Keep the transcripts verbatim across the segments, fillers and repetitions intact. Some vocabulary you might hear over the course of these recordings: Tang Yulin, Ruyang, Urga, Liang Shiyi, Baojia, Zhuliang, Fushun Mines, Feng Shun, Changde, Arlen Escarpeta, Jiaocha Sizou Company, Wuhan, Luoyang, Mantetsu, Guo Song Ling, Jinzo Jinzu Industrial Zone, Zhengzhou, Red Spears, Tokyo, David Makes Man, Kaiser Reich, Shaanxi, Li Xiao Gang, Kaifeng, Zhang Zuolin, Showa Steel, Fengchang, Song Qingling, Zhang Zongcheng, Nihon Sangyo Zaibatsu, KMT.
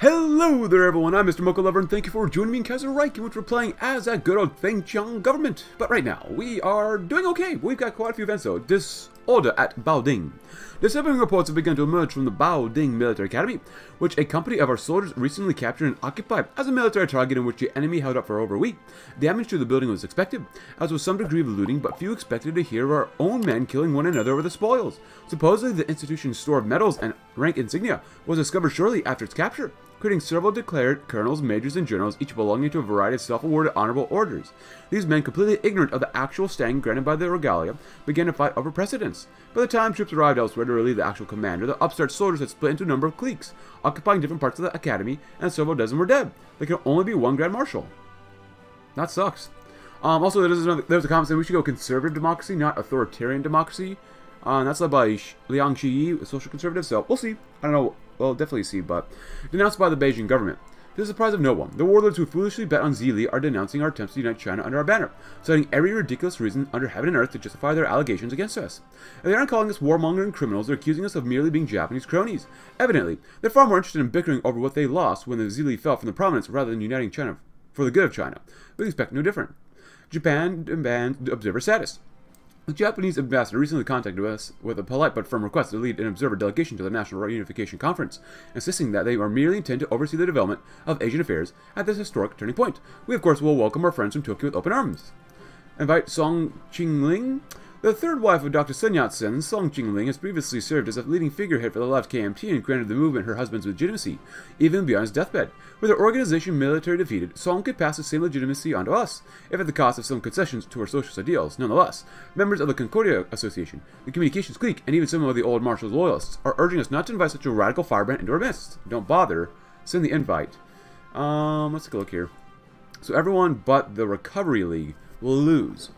Hello there everyone, I'm Mister Mokulover and thank you for joining me in Kaiser Reich in which we're playing as that good old Fengchang government. But right now, we are doing okay. We've got quite a few events though. Disorder at Baoding. Disturbing reports have begun to emerge from the Baoding Military Academy, which a company of our soldiers recently captured and occupied as a military target in which the enemy held up for over a week. Damage to the building was expected, as was some degree of looting, but few expected to hear of our own men killing one another over the spoils. Supposedly, the institution's store of medals and rank insignia was discovered shortly after its capture, creating several declared colonels, majors, and generals, each belonging to a variety of self-awarded honorable orders. These men, completely ignorant of the actual standing granted by their regalia, began to fight over precedence. By the time troops arrived elsewhere to relieve the actual commander, the upstart soldiers had split into a number of cliques, occupying different parts of the academy, and several dozen were dead. There could only be one Grand Marshal. That sucks. Um, also, there's, another, there's a comment saying we should go conservative democracy, not authoritarian democracy. Uh, and that's led by Liang Shiyi, a social conservative, so we'll see. I don't know. Well, definitely see, but denounced by the Beijing government. To the surprise of no one, the warlords who foolishly bet on Zhili are denouncing our attempts to unite China under our banner, citing every ridiculous reason under heaven and earth to justify their allegations against us. If they aren't calling us warmongering criminals, they're accusing us of merely being Japanese cronies. Evidently, they're far more interested in bickering over what they lost when the Zhili fell from the prominence rather than uniting China for the good of China. We expect no different. Japan demands observer status. The Japanese ambassador recently contacted us with a polite but firm request to lead an observer delegation to the National Reunification Conference, insisting that they are merely intend to oversee the development of Asian affairs at this historic turning point. We, of course, will welcome our friends from Tokyo with open arms. Invite Song Qingling. The third wife of Doctor Sun Yat-sen, Song Qingling, has previously served as a leading figurehead for the left K M T and granted the movement her husband's legitimacy, even beyond his deathbed. With her organization military defeated, Song could pass the same legitimacy onto us, if at the cost of some concessions to her socialist ideals. Nonetheless, members of the Concordia Association, the Communications clique, and even some of the old Marshall's loyalists are urging us not to invite such a radical firebrand into our midst. Don't bother. Send the invite. Um, let's take a look here. So everyone but the Recovery League will lose.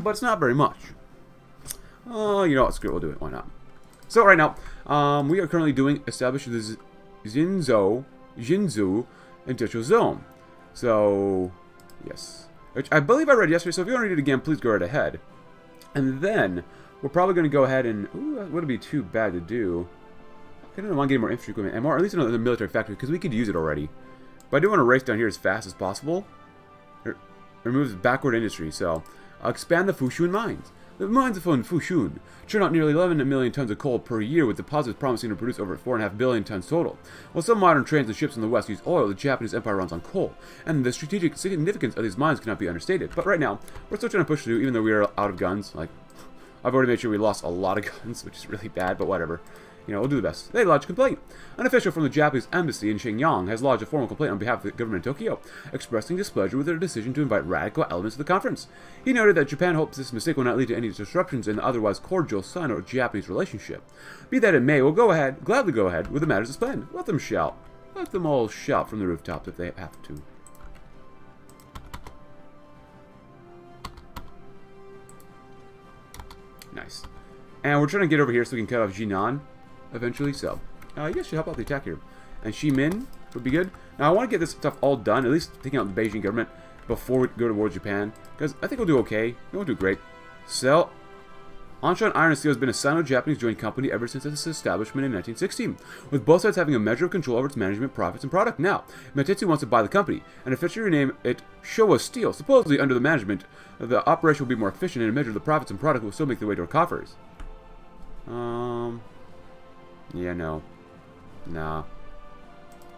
But it's not very much. Oh, uh, you know what? Screw it. We'll do it. Why not? So right now, um, we are currently doing establish the Jinzo Jinzu Industrial Zone. So, yes. Which I believe I read yesterday, so if you want to read it again, please go right ahead. And then, we're probably going to go ahead and... Ooh, that wouldn't be too bad to do. I don't want to get more infantry equipment, and more, at least another military factory, because we could use it already. But I do want to race down here as fast as possible. It removes backward industry, so... Expand the Fushun Mines. The mines of Fushun churn out nearly eleven million tons of coal per year, with deposits promising to produce over four point five billion tons total. While some modern trains and ships in the West use oil, the Japanese Empire runs on coal, and the strategic significance of these mines cannot be understated. But right now, we're still trying to push through, even though we are out of guns. Like, I've already made sure we lost a lot of guns, which is really bad, but whatever. You know, we'll do the best. They lodged a complaint. An official from the Japanese embassy in Shenyang has lodged a formal complaint on behalf of the government of Tokyo, expressing displeasure with their decision to invite radical elements to the conference. He noted that Japan hopes this mistake will not lead to any disruptions in the otherwise cordial Sino-Japanese relationship. Be that it may, we'll go ahead, gladly go ahead, with the matters as planned. Let them shout. Let them all shout from the rooftops if they have to. Nice. And we're trying to get over here so we can cut off Jinan eventually, so uh, I guess she'll help out the attack here. And Shimin would be good. Now, I want to get this stuff all done, at least taking out the Beijing government, before we go to war with Japan, because I think we'll do okay. We'll do great. So, Anshan Iron and Steel has been a Sino-Japanese joint company ever since its establishment in nineteen sixteen, with both sides having a measure of control over its management, profits, and product. Now, Mantetsu wants to buy the company, and officially rename it Showa Steel. Supposedly, under the management, the operation will be more efficient, and a measure of the profits and product will still make their way to our coffers. Um... Yeah, no. Nah.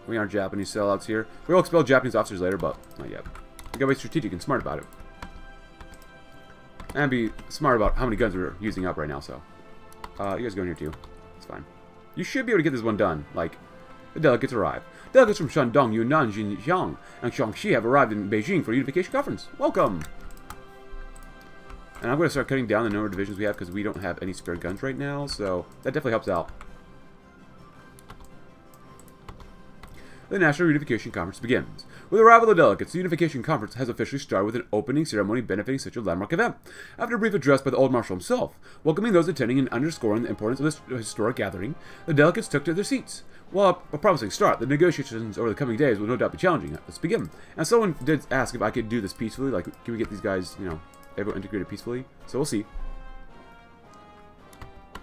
We aren't Japanese sellouts here. We will expel Japanese officers later, but not yet. We gotta be strategic and smart about it. And be smart about how many guns we're using up right now, so. Uh, you guys go in here too. It's fine. You should be able to get this one done. Like, the delegates arrive. Delegates from Shandong, Yunnan, Xinjiang, and Shaanxi have arrived in Beijing for a unification conference. Welcome! And I'm going to start cutting down the number of divisions we have because we don't have any spare guns right now, so that definitely helps out. The National Unification Conference begins. With the arrival of the delegates, the Unification Conference has officially started with an opening ceremony benefiting such a landmark event. After a brief address by the Old Marshal himself, welcoming those attending and underscoring the importance of this historic gathering, the delegates took to their seats. While a promising start, the negotiations over the coming days will no doubt be challenging. Let's begin. And someone did ask if I could do this peacefully, like, can we get these guys, you know, everyone integrated peacefully? So we'll see.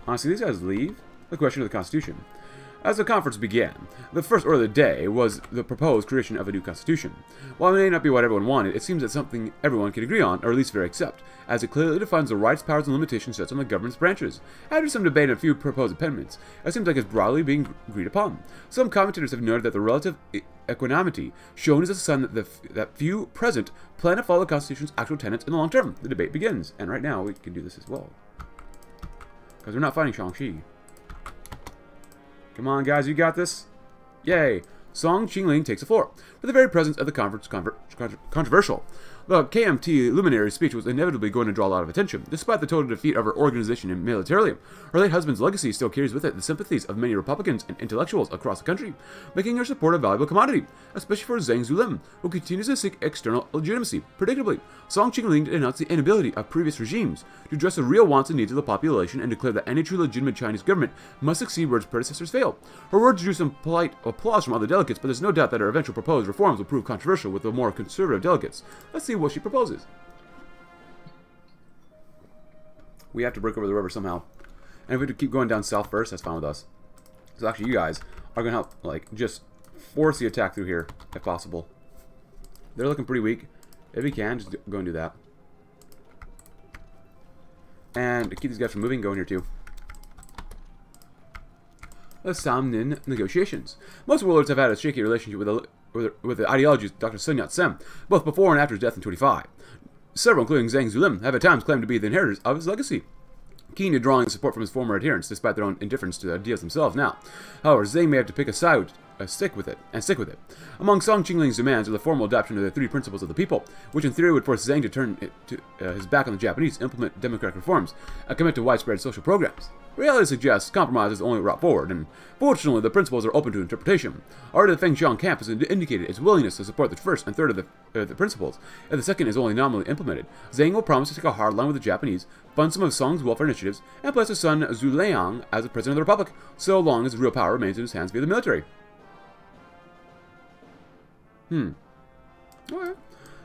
Honestly, these guys leave. The question of the Constitution. As the conference began, the first order of the day was the proposed creation of a new constitution. While it may not be what everyone wanted, it seems that something everyone could agree on, or at least very accept, as it clearly defines the rights, powers, and limitations set on the government's branches. After some debate and a few proposed amendments, it seems like it's broadly being agreed upon. Some commentators have noted that the relative equanimity shown is a sign that, the, that few present plan to follow the Constitution's actual tenets in the long term. The debate begins, and right now we can do this as well. Because we're not fighting Shaanxi. Come on, guys, you got this. Yay. Song Qingling takes the floor, for the very presence of the conference conver con controversial. The K M T luminary's speech was inevitably going to draw a lot of attention, despite the total defeat of her organization in militarily. Her late husband's legacy still carries with it the sympathies of many Republicans and intellectuals across the country, making her support a valuable commodity, especially for Zhang Zuolin, who continues to seek external legitimacy. Predictably, Song Qingling denounced the inability of previous regimes to address the real wants and needs of the population and declared that any true legitimate Chinese government must succeed where its predecessors failed. Her words drew some polite applause from other delegates, but there's no doubt that her eventual proposed reforms will prove controversial with the more conservative delegates. Let's see what she proposes. We have to break over the river somehow. And if we have to keep going down south first, that's fine with us. So actually you guys are going to help, like, just force the attack through here, if possible. They're looking pretty weak. If you can, just go and do that. And to keep these guys from moving, go in here too. The Samnin negotiations. Most warlords have had a shaky relationship with the, with the, with the ideologies of Doctor Sun Yat-sen, both before and after his death in twenty-five. Several, including Zhang Zuolin, have at times claimed to be the inheritors of his legacy, keen to drawing support from his former adherents, despite their own indifference to the ideas themselves now. However, Zhang may have to pick a side, uh, stick with it, and stick with it. Among Song Qingling's demands are the formal adoption of the three principles of the people, which in theory would force Zhang to turn it to, uh, his back on the Japanese, implement democratic reforms, and commit to widespread social programs. Reality suggests compromise is the only route forward, and fortunately the principles are open to interpretation. Already the Fengchang camp has indicated its willingness to support the first and third of the, uh, the principles, and the second is only nominally implemented. Zhang will promise to take a hard line with the Japanese, fund some of Song's welfare initiatives, and place his son Zhuliang as the president of the Republic, so long as real power remains in his hands via the military. Hmm. Alright.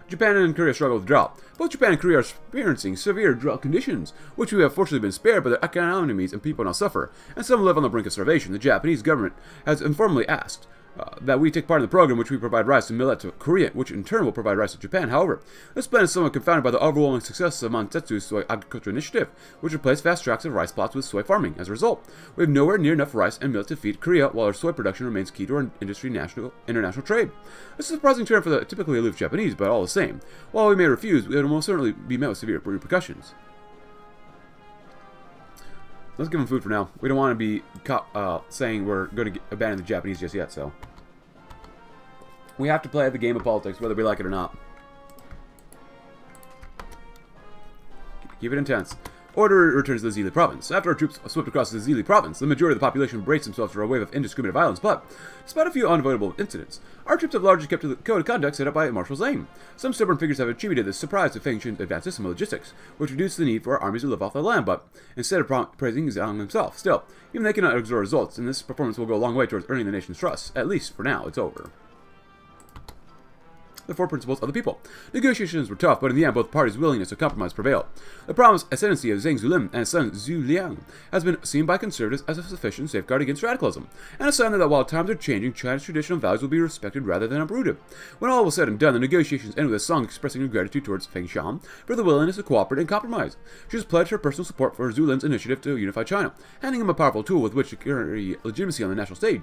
Japan and Korea struggle with drought. Both Japan and Korea are experiencing severe drought conditions, which we have fortunately been spared, but their economies and people now suffer, and some live on the brink of starvation. The Japanese government has informally asked uh, that we take part in the program, which we provide rice and millet to Korea, which in turn will provide rice to Japan. However, this plan is somewhat confounded by the overwhelming success of Mantetsu's soy agricultural initiative, which replaced vast tracts of rice plots with soy farming. As a result, we have nowhere near enough rice and millet to feed Korea, while our soy production remains key to our industry national international trade. This is a surprising turn for the typically aloof Japanese, but all the same. While we may refuse, we will most certainly be met with severe repercussions. Let's give them food for now. We don't want to be caught, uh, saying we're going to abandon the Japanese just yet, so. We have to play the game of politics, whether we like it or not. Keep it intense. Order returns to the Zhili province. After our troops swept across the Zhili province, the majority of the population braced themselves for a wave of indiscriminate violence, but despite a few unavoidable incidents, our troops have largely kept to the code of conduct set up by Marshal Zhang. Some stubborn figures have attributed this surprise to Feng Shun's advances in logistics, which reduced the need for our armies to live off their land, but instead of praising Zhang himself. Still, even they cannot exert results, and this performance will go a long way towards earning the nation's trust. At least for now, it's over. The four principles of the people. Negotiations were tough, but in the end, both parties' willingness to compromise prevailed. The promised ascendancy of Zhang Zuolin and his son Zhuliang has been seen by conservatives as a sufficient safeguard against radicalism, and a sign that while times are changing, China's traditional values will be respected rather than uprooted. When all was said and done, the negotiations ended with Song expressing her gratitude towards Fengchang for the willingness to cooperate and compromise. She has pledged her personal support for Zulin's initiative to unify China, handing him a powerful tool with which to carry legitimacy on the national stage.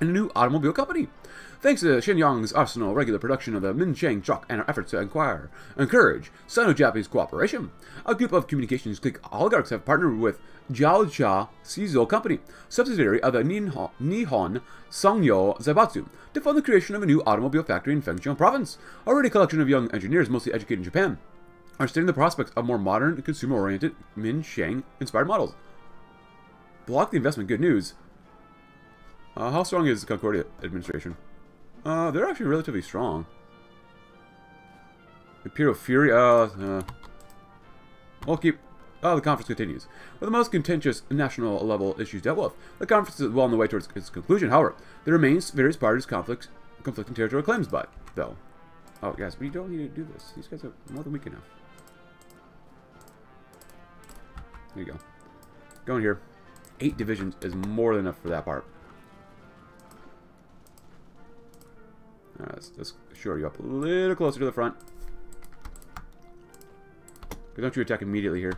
And a new automobile company. Thanks to Shenyang's arsenal, regular production of the Mincheng truck, and our efforts to inquire, encourage Sino-Japanese cooperation, a group of Communications clique oligarchs have partnered with Jiaocha Sizou Company, subsidiary of the Nihon, Nihon Sangyo Zaibatsu, to fund the creation of a new automobile factory in Fengchang Province. Already a collection of young engineers, mostly educated in Japan, are studying the prospects of more modern, consumer-oriented Mincheng-inspired models. Block the investment. Good news. Uh, how strong is the Concordia administration? Uh, they're actually relatively strong. Imperial Fury, uh, uh... we'll keep... Oh, the conference continues. With the most contentious national-level issues dealt with, the conference is well on the way towards its conclusion. However, there remains various parties' conflicts, conflicting territorial claims, but, though... Oh, guys, we don't need to do this. These guys are more than weak enough. There you go. Go in here. Eight divisions is more than enough for that part. All right, let's, let's shore you up a little closer to the front. Don't you attack immediately here.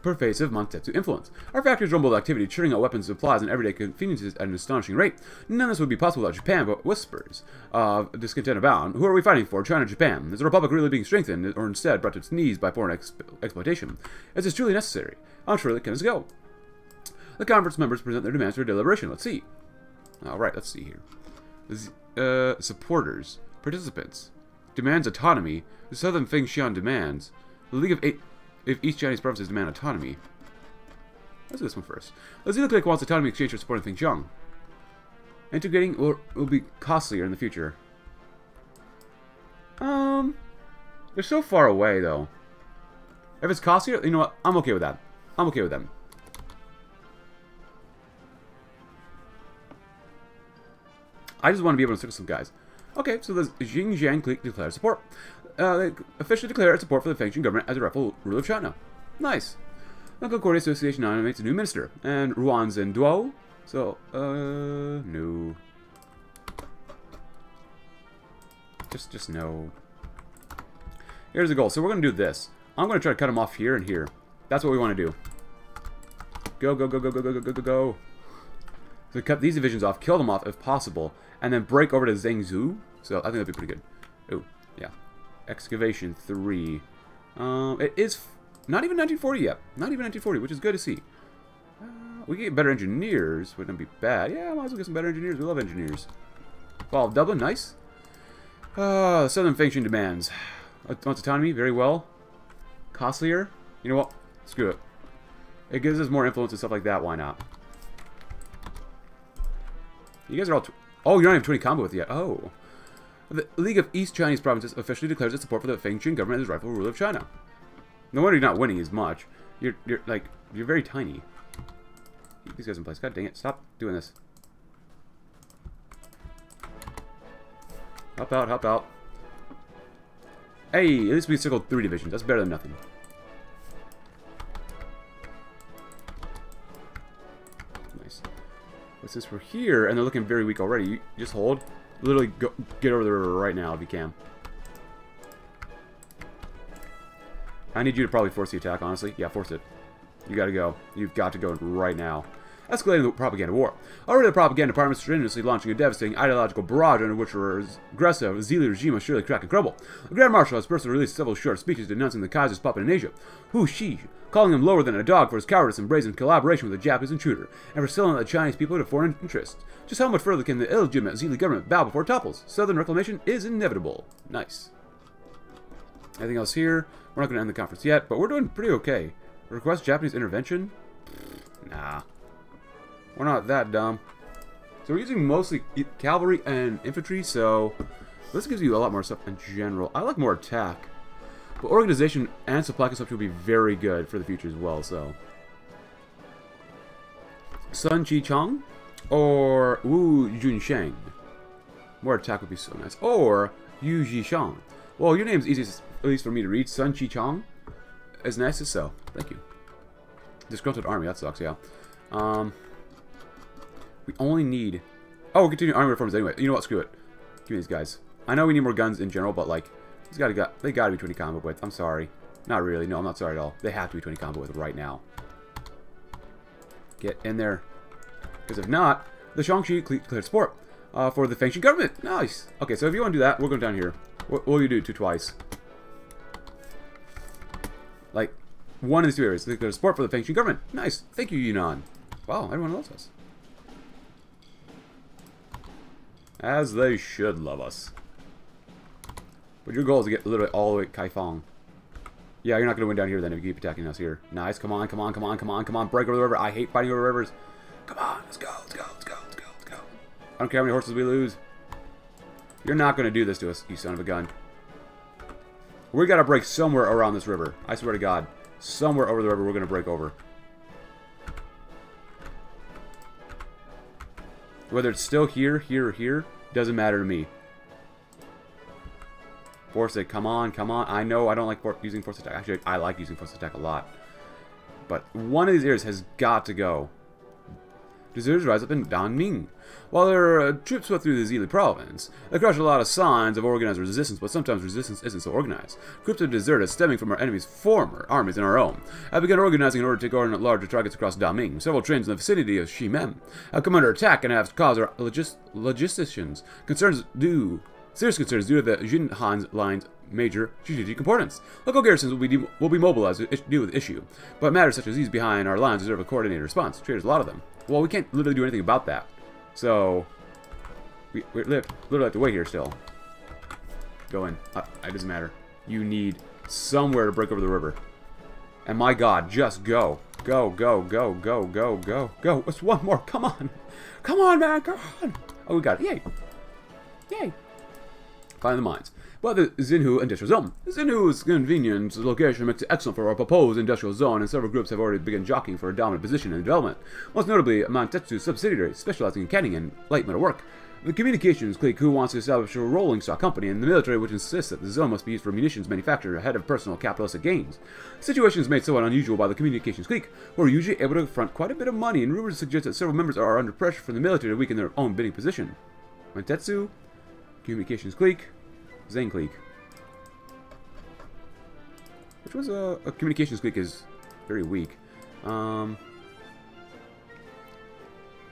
Pervasive Mantetsu influence. Our factories rumble with activity, churning out weapons, supplies, and everyday conveniences at an astonishing rate. None of this would be possible without Japan, but whispers of discontent abound. Who are we fighting for? China, Japan? Is the Republic really being strengthened, or instead brought to its knees by foreign ex exploitation? Is this truly necessary? I'm sure it can go. The conference members present their demands for deliberation. Let's see. All right, let's see here. Z uh, supporters, participants. Demands autonomy. The Southern Fengxian demands. The League of Eight if East Chinese provinces demand autonomy. Let's do this one first. The Zhili clique wants autonomy exchange for supporting Fengxian. Integrating will, will be costlier in the future. Um, they're so far away though. If it's costlier, you know what? I'm okay with that. I'm okay with them. I just want to be able to stick with some guys. Okay, so the Xinjiang clique declares support. Uh, they officially declare its support for the Fengxian government as a rightful ruler of China. Nice. The Concordia Association nominates a new minister. And Ruan's in Duo. So, uh, no. Just, just no. Here's the goal. So we're going to do this. I'm going to try to cut them off here and here. That's what we want to do. Go, go, go, go, go, go, go, go, go, go. So cut these divisions off, kill them off if possible, and then break over to Zhengzhou. So I think that'd be pretty good. Oh, yeah. Excavation three. Um, it is f not even nineteen forty yet. Not even nineteen forty, which is good to see. Uh, we get better engineers. Wouldn't be bad. Yeah, might as well get some better engineers. We love engineers. Fall of Dublin, nice. Uh, Southern Fengxian demands. Wants autonomy, very well. Costlier. You know what? Screw it. It gives us more influence and stuff like that. Why not? You guys are all... Tw oh, you don't have twenty combo with yet. Oh. The League of East Chinese Provinces officially declares its support for the Fengxian government as rightful ruler of China. No wonder you're not winning as much. You're, you're like, you're very tiny. Keep these guys in place. God dang it. Stop doing this. Hop out, hop out. Hey, at least we circled three divisions. That's better than nothing. Since we're here and they're looking very weak already, you just hold. Literally go, get over there right now if you can. I need you to probably force the attack, honestly. Yeah, force it. You gotta go. You've got to go right now. Escalating the propaganda war. Already the propaganda department is strenuously launching a devastating ideological barrage under which the aggressive Zhili regime must surely crack and crumble. The Grand Marshal has personally released several short speeches denouncing the Kaiser's puppet in Asia, Hu Xi, calling him lower than a dog for his cowardice and brazen collaboration with a Japanese intruder, and for selling out the Chinese people to foreign interests. Just how much further can the illegitimate Zhili government bow before it topples? Southern reclamation is inevitable. Nice. Anything else here? We're not going to end the conference yet, but we're doing pretty okay. Request Japanese intervention? Nah. We're not that dumb. So we're using mostly cavalry and infantry, so this gives you a lot more stuff in general. I like more attack, but organization and supply consumption will be very good for the future as well, so. Sun Chi-Chong or Wu Junsheng. More attack would be so nice. Or Yu Ji-Shang. Well, your name's easiest, at least for me to read. Sun Chi-Chong is nice as so. Thank you. Disgruntled army, that sucks, yeah. Um... We only need... Oh, we're continuing army reforms anyway. You know what? Screw it. Give me these guys. I know we need more guns in general, but, like, these gotta got, they gotta be twenty combo with. I'm sorry. Not really. No, I'm not sorry at all. They have to be twenty combo with right now. Get in there. Because if not, the Shangxi declared support uh, for the Fengxian government. Nice. Okay, so if you want to do that, we'll go down here. What will you do? Two twice. Like, one of these two areas. They declared support for the Fengxian government. Nice. Thank you, Yunnan. Wow, everyone loves us. As they should love us. But your goal is to get literally all the way to Kaifeng. Yeah, you're not going to win down here then if you keep attacking us here. Nice. Come on, come on, come on, come on, come on. Break over the river. I hate fighting over rivers. Come on. Let's go, let's go, let's go, let's go, let's go. I don't care how many horses we lose. You're not going to do this to us, you son of a gun. We got to break somewhere around this river. I swear to God. Somewhere over the river we're going to break over. Whether it's still here, here, or here, doesn't matter to me. Force it. Come on, come on. I know I don't like for using force attack. Actually, I like using force attack a lot. But one of these areas has got to go. deserters rise up in Da Ming. While their uh, troops swept through the Zhili province, they crushed a lot of signs of organized resistance, but sometimes resistance isn't so organized. Groups of deserters stemming from our enemy's former armies and our own have begun organizing in order to take on larger targets across Da Ming. Several trains in the vicinity of Ximem have come under attack and have caused our logis logisticians concerns due serious concerns due to the Jinhan line's major strategic importance. Local garrisons will be will be mobilized to deal with the issue, but matters such as these behind our lines deserve a coordinated response. Traitors, a lot of them. Well, we can't literally do anything about that, so we we literally have to wait here still. Go in. Uh, it doesn't matter. You need somewhere to break over the river. And my God, just go, go, go, go, go, go, go, go. It's one more. Come on, come on, man, come on. Oh, we got it. Yay, yay. Find the mines. But the Xinhu Industrial Zone. Xinhu's convenient location makes it excellent for our proposed industrial zone, and several groups have already begun jockeying for a dominant position in development. Most notably, Mantetsu subsidiary specializing in canning and light metal work. The Communications clique, who wants to establish a rolling stock company, and the military, which insists that the zone must be used for munitions manufacture ahead of personal capitalistic gains. The situation is made somewhat unusual by the Communications clique, who are usually able to front quite a bit of money, and rumors suggest that several members are under pressure from the military to weaken their own bidding position. Mantetsu, Communications clique, Zhang clique. Which was a, a Communications clique is very weak. Um,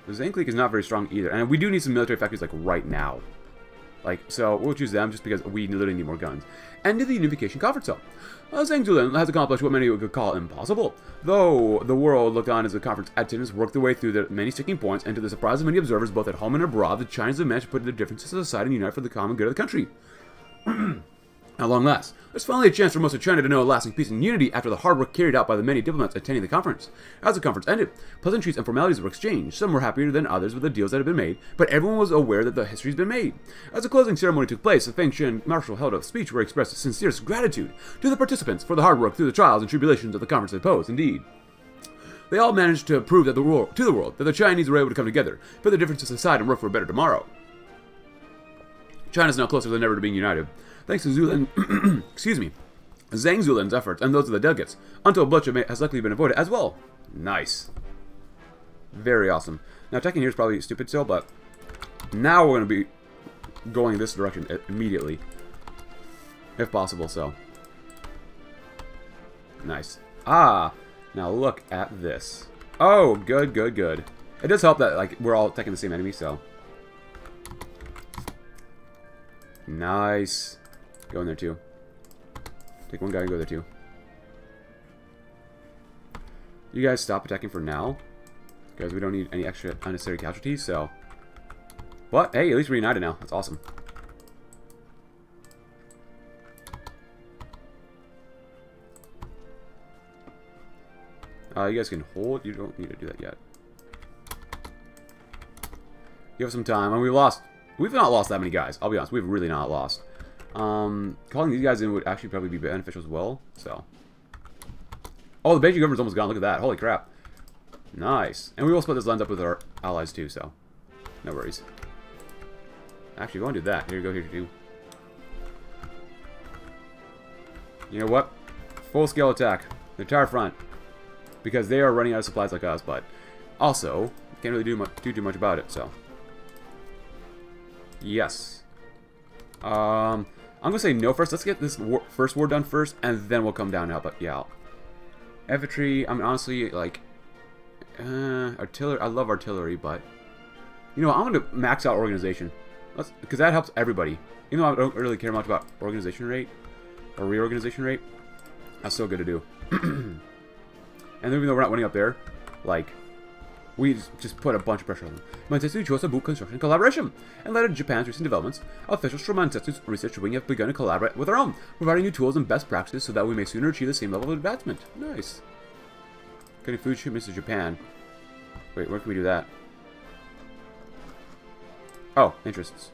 the Zhang clique is not very strong either. And we do need some military factories like right now. Like, so we'll choose them just because we literally need more guns. And to the Unification Conference Zone. Uh, Zhang Zuolin has accomplished what many would call impossible. Though the world looked on as the conference attendants worked their way through the many sticking points, and to the surprise of many observers both at home and abroad, the Chinese have managed to put their differences aside and unite for the common good of the country. At long last, there's finally a chance for most of China to know a lasting peace and unity after the hard work carried out by the many diplomats attending the conference. As the conference ended, pleasantries and formalities were exchanged. Some were happier than others with the deals that had been made, but everyone was aware that the history's been made. As the closing ceremony took place, the Feng Shun Marshal held a speech where he expressed sincerest gratitude to the participants for the hard work through the trials and tribulations that the conference had posed. Indeed, they all managed to prove that the world, to the world that the Chinese were able to come together, put their differences aside, and work for a better tomorrow. China's now closer than ever to being united. Thanks to Zuolin, excuse me, Zhang Zuolin's efforts and those of the delegates, until bloodshed has likely been avoided as well. Nice. Very awesome. Now, attacking here is probably stupid still, but now we're going to be going this direction immediately, if possible, so. Nice. Ah, now look at this. Oh, good, good, good. It does help that, like, we're all attacking the same enemy, so. Nice. Go in there too. Take one guy and go there too. You guys stop attacking for now, because we don't need any extra unnecessary casualties, so... But, hey, at least we're united now. That's awesome. Uh, you guys can hold. You don't need to do that yet. You have some time, and we lost... We've not lost that many guys. I'll be honest. We've really not lost. Um, calling these guys in would actually probably be beneficial as well. So, oh, the Beijing government's almost gone. Look at that. Holy crap. Nice. And we will split this lines up with our allies too, so no worries. Actually, go and do that. Here you go. Here you go. You know what? Full-scale attack. The entire front. Because they are running out of supplies like us, but also can't really do much, do too much about it, so... Yes. Um, I'm gonna say no first. Let's get this war, first war done first, and then we'll come down now. But yeah, infantry. I mean, honestly, like uh, artillery. I love artillery, but you know, I'm gonna max out organization. Let's, because that helps everybody. Even though I don't really care much about organization rate or reorganization rate, that's still good to do. And then even though we're not winning up there, like. We just put a bunch of pressure on them. Mantetsu chose to boot construction collaboration, and led to Japan's recent developments. Officials from Mantetsu's research wing have begun to collaborate with our own, providing new tools and best practices so that we may sooner achieve the same level of advancement. Nice. Getting food shipments to Japan. Wait, where can we do that? Oh, interests.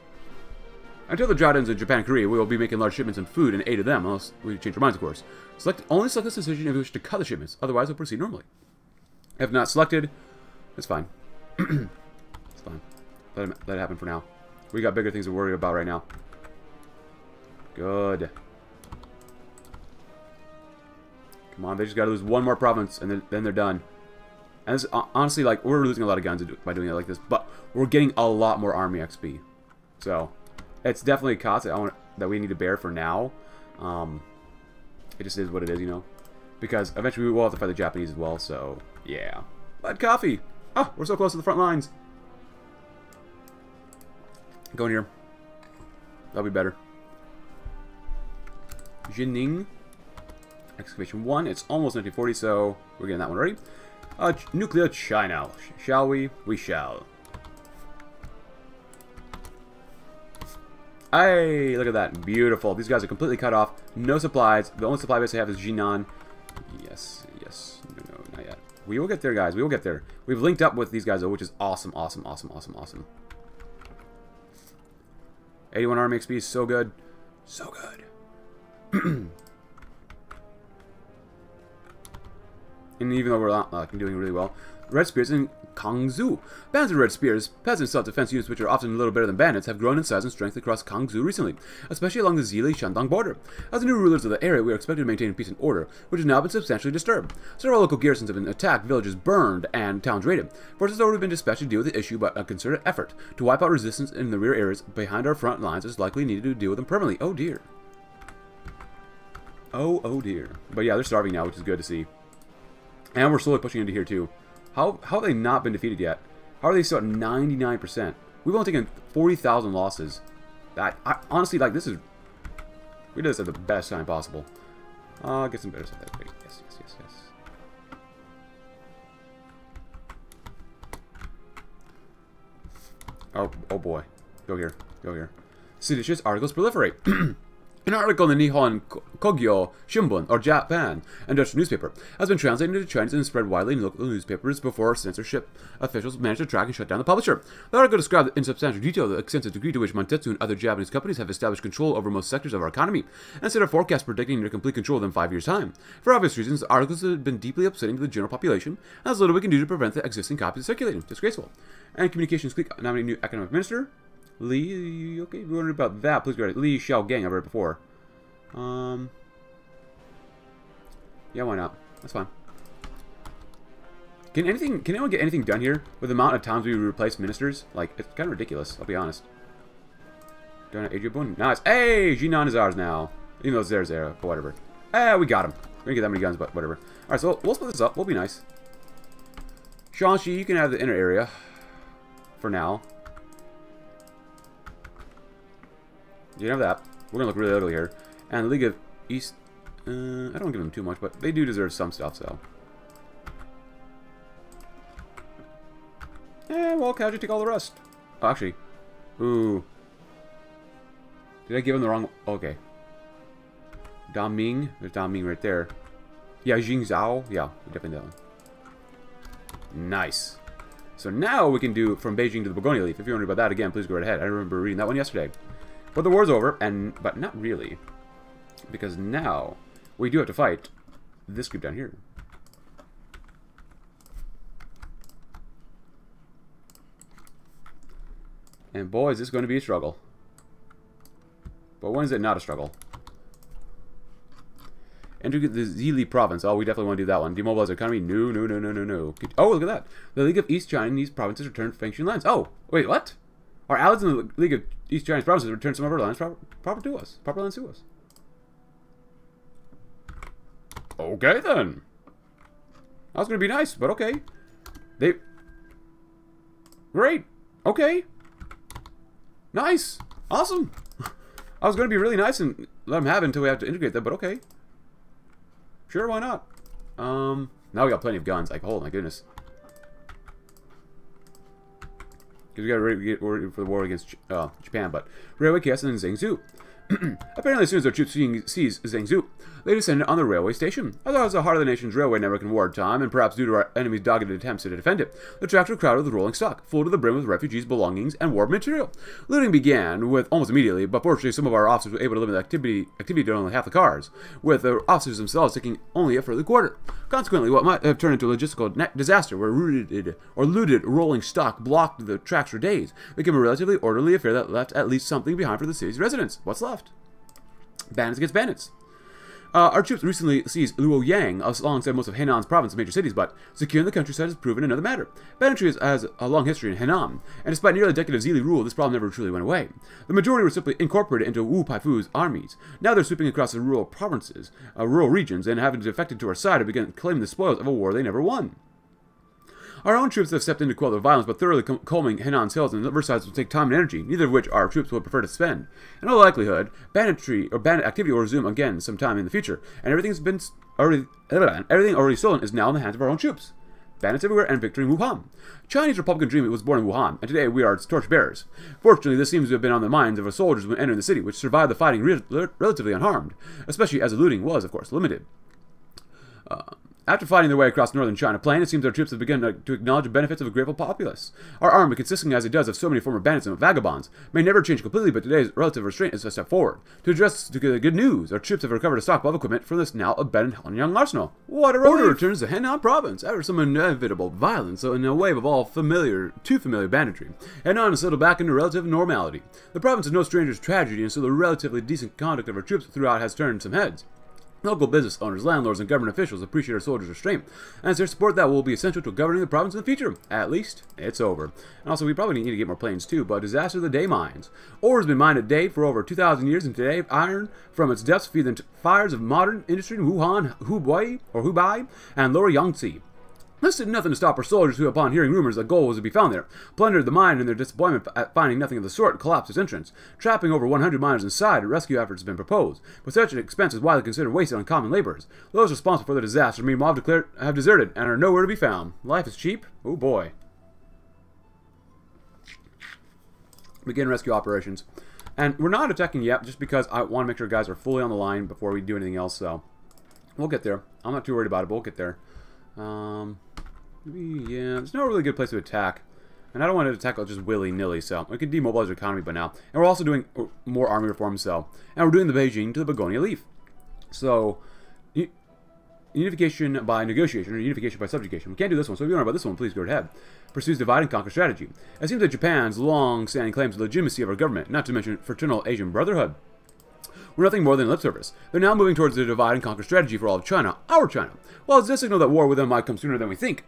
Until the drought ends in Japan and Korea, we will be making large shipments of food in aid of them, unless we change our minds, of course. Select only select this decision if we wish to cut the shipments, otherwise we'll proceed normally. If not selected, it's fine. It's fine. Let it, let it happen for now. We got bigger things to worry about right now. Good. Come on, they just gotta lose one more province, and then, then they're done. And honestly, like, we're losing a lot of guns by doing it like this, but we're getting a lot more army X P. So it's definitely a cost that, I want, that we need to bear for now. Um, it just is what it is, you know. Because eventually we will have to fight the Japanese as well, so yeah. But coffee! Oh, we're so close to the front lines. Go in here. That'll be better. Jinning. Excavation one. It's almost nineteen forty, so we're getting that one ready. Uh, nuclear China. Shall we? We shall. Hey, look at that. Beautiful. These guys are completely cut off. No supplies. The only supply base they have is Jinan. Yes, yes. No, no, not yet. We will get there, guys. We will get there. We've linked up with these guys, though, which is awesome, awesome, awesome, awesome, awesome. eighty-one army X P is so good. So good. And even though we're not uh, doing really well. Red Spears in Kangzu. Bands of Red Spears, peasant self-defense units which are often a little better than bandits, have grown in size and strength across Kangzu recently, especially along the Zhili-Shandong border. As the new rulers of the area, we are expected to maintain peace and order, which has now been substantially disturbed. Several local garrisons have been attacked, villages burned, and towns raided. Forces have already been dispatched to deal with the issue, but a concerted effort to wipe out resistance in the rear areas behind our front lines is likely needed to deal with them permanently. Oh dear. Oh, oh dear. But yeah, they're starving now, which is good to see. And we're slowly pushing into here, too. How, how have they not been defeated yet? How are they still at ninety-nine percent? We've only taken forty thousand losses. That I, honestly, like, this is... We did this at the best time possible. Uh, get some better stuff that way. Yes, yes, yes, yes. Oh, oh boy. Go here. Go here. Seditious articles proliferate. An article in the Nihon Kogyo Shimbun, or Japan, a Dutch newspaper, has been translated into Chinese and spread widely in local newspapers before censorship officials managed to track and shut down the publisher. The article described in substantial detail the extensive degree to which Mantetsu and other Japanese companies have established control over most sectors of our economy, and set a forecast predicting their complete control within five years' time. For obvious reasons, the articles have been deeply upsetting to the general population, and there's little we can do to prevent the existing copies circulating. Disgraceful. And Communications clique nominating new economic minister. Li, okay, if you wondered about that, please go ahead. Li Xiao Gang, I've read it before. Um, yeah, why not? That's fine. Can anything? Can anyone get anything done here with the amount of times we replace ministers? Like, it's kind of ridiculous. I'll be honest. Don't have Adrian. Nice. Hey, Jinan is ours now. Even though it's theirs, there, but whatever. Eh, we got him. We didn't get that many guns, but whatever. All right, so we'll split this up. We'll be nice. Shanxi, you can have the inner area for now. You have that. We're gonna look really ugly here. And the League of East... Uh, I don't give them too much, but they do deserve some stuff, so... Eh, well, Kaju, take all the rest. Oh, actually. Ooh. Did I give him the wrong... Okay. Da Ming. There's Da Ming right there. Yeah, Jing Zhao. Yeah, definitely that one. Nice. So now we can do From Beijing to the Begonia Leaf. If you're wondering about that again, please go right ahead. I remember reading that one yesterday. But the war's over, and but not really, because now we do have to fight this group down here. And boy, is this going to be a struggle. But when is it not a struggle? Enter the Zhili province. Oh, we definitely want to do that one. Demobilize our economy. No, no, no, no, no, no. Oh, look at that. The League of East Chinese provinces returned Feng Shun lands. Oh, wait, what? Our allies in the League of East Chinese provinces returned some of our lands proper, proper to us. Proper lands to us. Okay, then. That was going to be nice, but okay. They... Great. Okay. Nice. Awesome. I was going to be really nice and let them have it until we have to integrate them, but okay. Sure, why not? Um, now we got plenty of guns. Like, oh, my goodness. Because we got ready to get ready for the war against uh, Japan, but railway chaos in Zhengzhou. Apparently, as soon as their troops seize Zhengzhou, they descended on the railway station. Although it was the heart of the nation's railway network in wartime, and perhaps due to our enemy's dogged attempts to defend it, the tracks were crowded with rolling stock, full to the brim with refugees, belongings, and war material. Looting began with almost immediately, but fortunately, some of our officers were able to limit the activity, activity to only half the cars, with the officers themselves taking only a further quarter. Consequently, what might have turned into a logistical disaster, where rooted or looted rolling stock blocked the tracks for days, became a relatively orderly affair that left at least something behind for the city's residents. What's left? Bandits against bandits. Uh, our troops recently seized Luoyang alongside most of Henan's province and major cities, but securing the countryside has proven another matter. Banditry has a long history in Henan, and despite nearly a decade of Zhili rule, this problem never truly went away. The majority were simply incorporated into Wu Paifu's armies. Now they're sweeping across the rural provinces, uh, rural regions, and having defected to our side have begun claiming the spoils of a war they never won. Our own troops have stepped in to quell the violence, but thoroughly combing Henan's hills and riversides will take time and energy, neither of which our troops would prefer to spend. In all likelihood, banditry or bandit activity will resume again sometime in the future, and everything's been already, everything already stolen is now in the hands of our own troops. Bandits everywhere and victory in Wuhan. Chinese Republican dream it was born in Wuhan, and today we are its torchbearers. Fortunately, this seems to have been on the minds of our soldiers when entering the city, which survived the fighting re relatively unharmed, especially as the looting was, of course, limited. Uh, After fighting their way across northern China plain, it seems our troops have begun to acknowledge the benefits of a grateful populace. Our army, consisting as it does of so many former bandits and vagabonds, may never change completely, but today's relative restraint is a step forward. To address the good news, our troops have recovered a stockpile of equipment from this now abandoned Hanyang arsenal. What a relief! Order returns to Henan province after some inevitable violence in a wave of all familiar, too familiar banditry. Henan is settled back into relative normality. The province is no stranger to tragedy, and so the relatively decent conduct of our troops throughout has turned some heads. Local business owners, landlords, and government officials appreciate our soldiers' restraint, and it's their support that will be essential to governing the province in the future. At least, it's over. And also, we probably need to get more planes too, but disaster of the day mines. Ore has been mined at day for over two thousand years, and today iron from its depths feeds into fires of modern industry in Wuhan, Hubei, or Hubei, and Lower Yangtze. This did nothing to stop our soldiers who, upon hearing rumors that gold was to be found there, plundered the mine in their disappointment at finding nothing of the sort collapsed its entrance, trapping over one hundred miners inside. A rescue effort has been proposed, but such an expense is widely considered wasted on common laborers. Those responsible for the disaster meanwhile declared, have deserted and are nowhere to be found. Life is cheap? Oh boy. Begin rescue operations. And we're not attacking yet, just because I want to make sure guys are fully on the line before we do anything else, so we'll get there. I'm not too worried about it, but we'll get there. Um... Yeah, it's not a really good place to attack. And I don't want to attack just willy-nilly, so we can demobilize our economy by now. And we're also doing more army reform, so... And we're doing the Beijing to the Begonia Leaf. So, unification by negotiation, or unification by subjugation. We can't do this one, so if you want about this one, please go ahead. Pursues divide and conquer strategy. It seems that Japan's long-standing claims the legitimacy of our government, not to mention fraternal Asian brotherhood, were nothing more than lip service. They're now moving towards the divide and conquer strategy for all of China, our China. While it's a signal that war with them might come sooner than we think,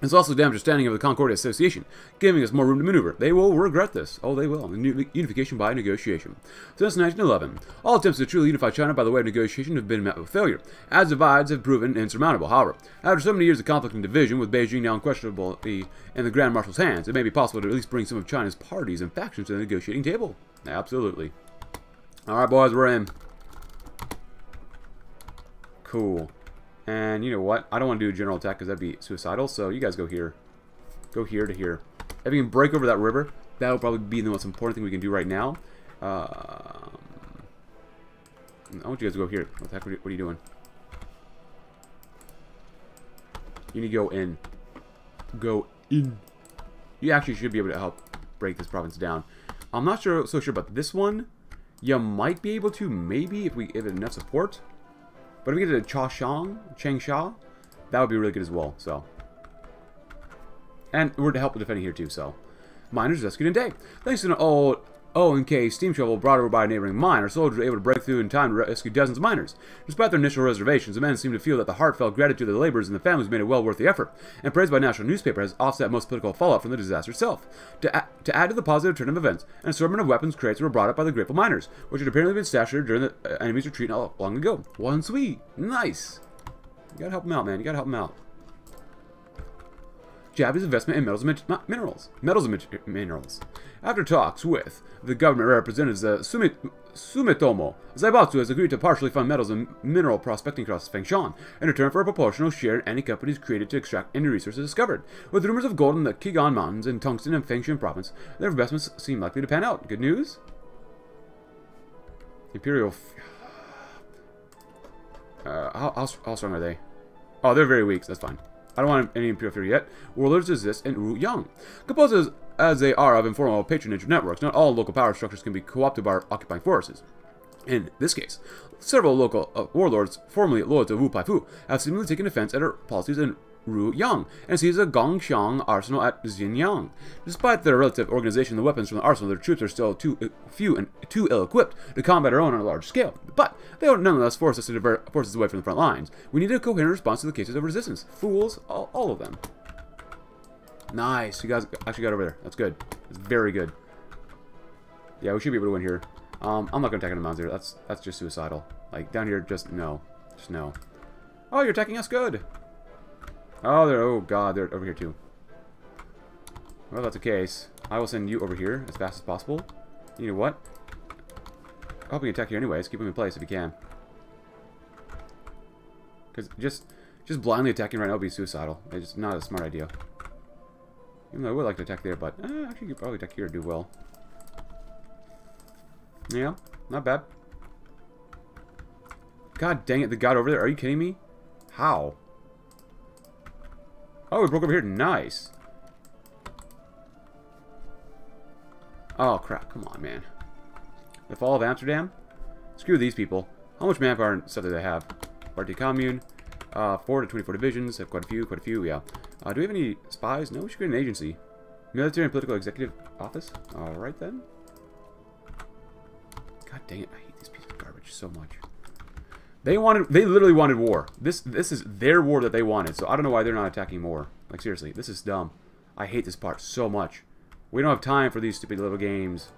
it's also damaged the standing of the Concordia Association, giving us more room to maneuver. They will regret this. Oh, they will. Unification by negotiation. Since nineteen eleven, all attempts to truly unify China by the way of negotiation have been met with failure, as divides have proven insurmountable. However, after so many years of conflict and division, with Beijing now unquestionably in the Grand Marshal's hands, it may be possible to at least bring some of China's parties and factions to the negotiating table. Absolutely. Alright, boys, we're in. Cool. And you know what? I don't want to do a general attack because that'd be suicidal, so you guys go here. Go here to here. If we can break over that river, that'll probably be the most important thing we can do right now. Uh, I want you guys to go here. What the heck? What are you doing? You need to go in. Go in. You actually should be able to help break this province down. I'm not sure, so sure about this one. You might be able to, maybe, if we give it enough support. But if we get to Chaoshang, Changsha, that would be really good as well, so. And we're to help with defending here, too, so. Miners rescued in day. Thanks to an old O and K steam shovel brought over by a neighboring mine, our soldiers were able to break through in time to rescue dozens of miners. Despite their initial reservations, the men seemed to feel that the heartfelt gratitude of the laborers and the families made it well worth the effort, and praise by national newspaper has offset most political fallout from the disaster itself. To, a to add to the positive turn of events, an assortment of weapons crates were brought up by the grateful miners, which had apparently been stashed here during the uh, enemy's retreat all long ago. One sweet. Nice. You gotta help them out, man. You gotta help them out. Japanese investment in metals and minerals. Metals and minerals. After talks with the government representatives, uh, Sumit Sumitomo Zaibatsu has agreed to partially fund metals and mineral prospecting across Fengchang in return for a proportional share in any companies created to extract any resources discovered. With rumors of gold in the Kigan Mountains and tungsten and Feng Shun province, their investments seem likely to pan out. Good news? Imperial. F uh, how, how, how strong are they? Oh, they're very weak, so that's fine. I don't want any Imperial Fury yet. Warlords exist in Ruyang. Composed as they are of informal patronage networks, not all local power structures can be co-opted by occupying forces. In this case, several local uh, warlords, formerly loyal to Wu Paifu, have seemingly taken offense at our policies and Ruyang, and seized the Gongxiang arsenal at Shenyang. Despite their relative organization, the weapons from the arsenal of their troops are still too few and too ill-equipped to combat our own on a large scale, but they will nonetheless force us to divert forces away from the front lines. We need a coherent response to the cases of resistance. Fools, all, all of them. Nice, you guys actually got over there. That's good. That's very good. Yeah, we should be able to win here. Um, I'm not going to attack on the mountains here. That's, that's just suicidal. Like, down here, just no. Just no. Oh, you're attacking us? Good. Oh, they're, oh god, they're over here too. Well, if that's the case, I will send you over here as fast as possible. You know what? I hope we can attack here anyways. Keep them in place if you can. Because just just blindly attacking right now would be suicidal. It's just not a smart idea. Even though I would like to attack there, but eh, actually you could probably attack here to do well. Yeah, not bad. God dang it, the god over there. Are you kidding me? How? Oh, we broke over here. Nice. Oh, crap. Come on, man. The fall of Amsterdam? Screw these people. How much manpower and stuff do they have? Party Commune. Uh, four to twenty-four divisions. Have quite a few. Quite a few, yeah. Uh, do we have any spies? No, we should create an agency. Military and Political Executive Office. Alright, then. God dang it. I hate these pieces of garbage so much. They wanted, they literally wanted war. This this is their war that they wanted, so I don't know why they're not attacking more. Like, seriously, this is dumb. I hate this part so much. We don't have time for these stupid little games.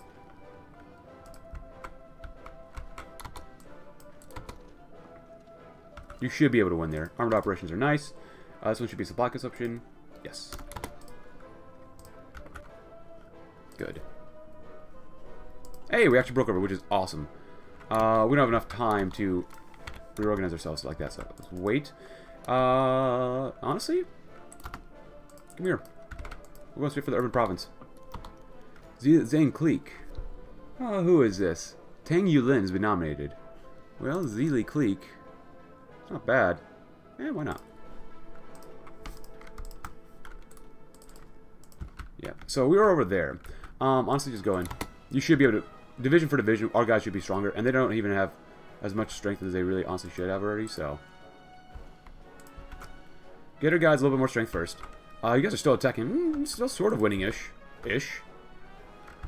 You should be able to win there. Armored operations are nice. Uh, this one should be supply consumption. Yes. Good. Hey, we actually broke over, which is awesome. Uh, we don't have enough time to reorganize ourselves like that, so let's wait. Uh, honestly? Come here. We're going straight for the urban province. Zhang clique. Oh, who is this? Tang Yulin has been nominated. Well, Zhili clique. Not bad. Eh, why not? Yeah, so we were over there. Um, honestly, just go in. You should be able to... Division for division, our guys should be stronger, and they don't even have as much strength as they really honestly should have already, so. Get our guys a little bit more strength first. Uh, you guys are still attacking. Mm, still sort of winning-ish. Ish.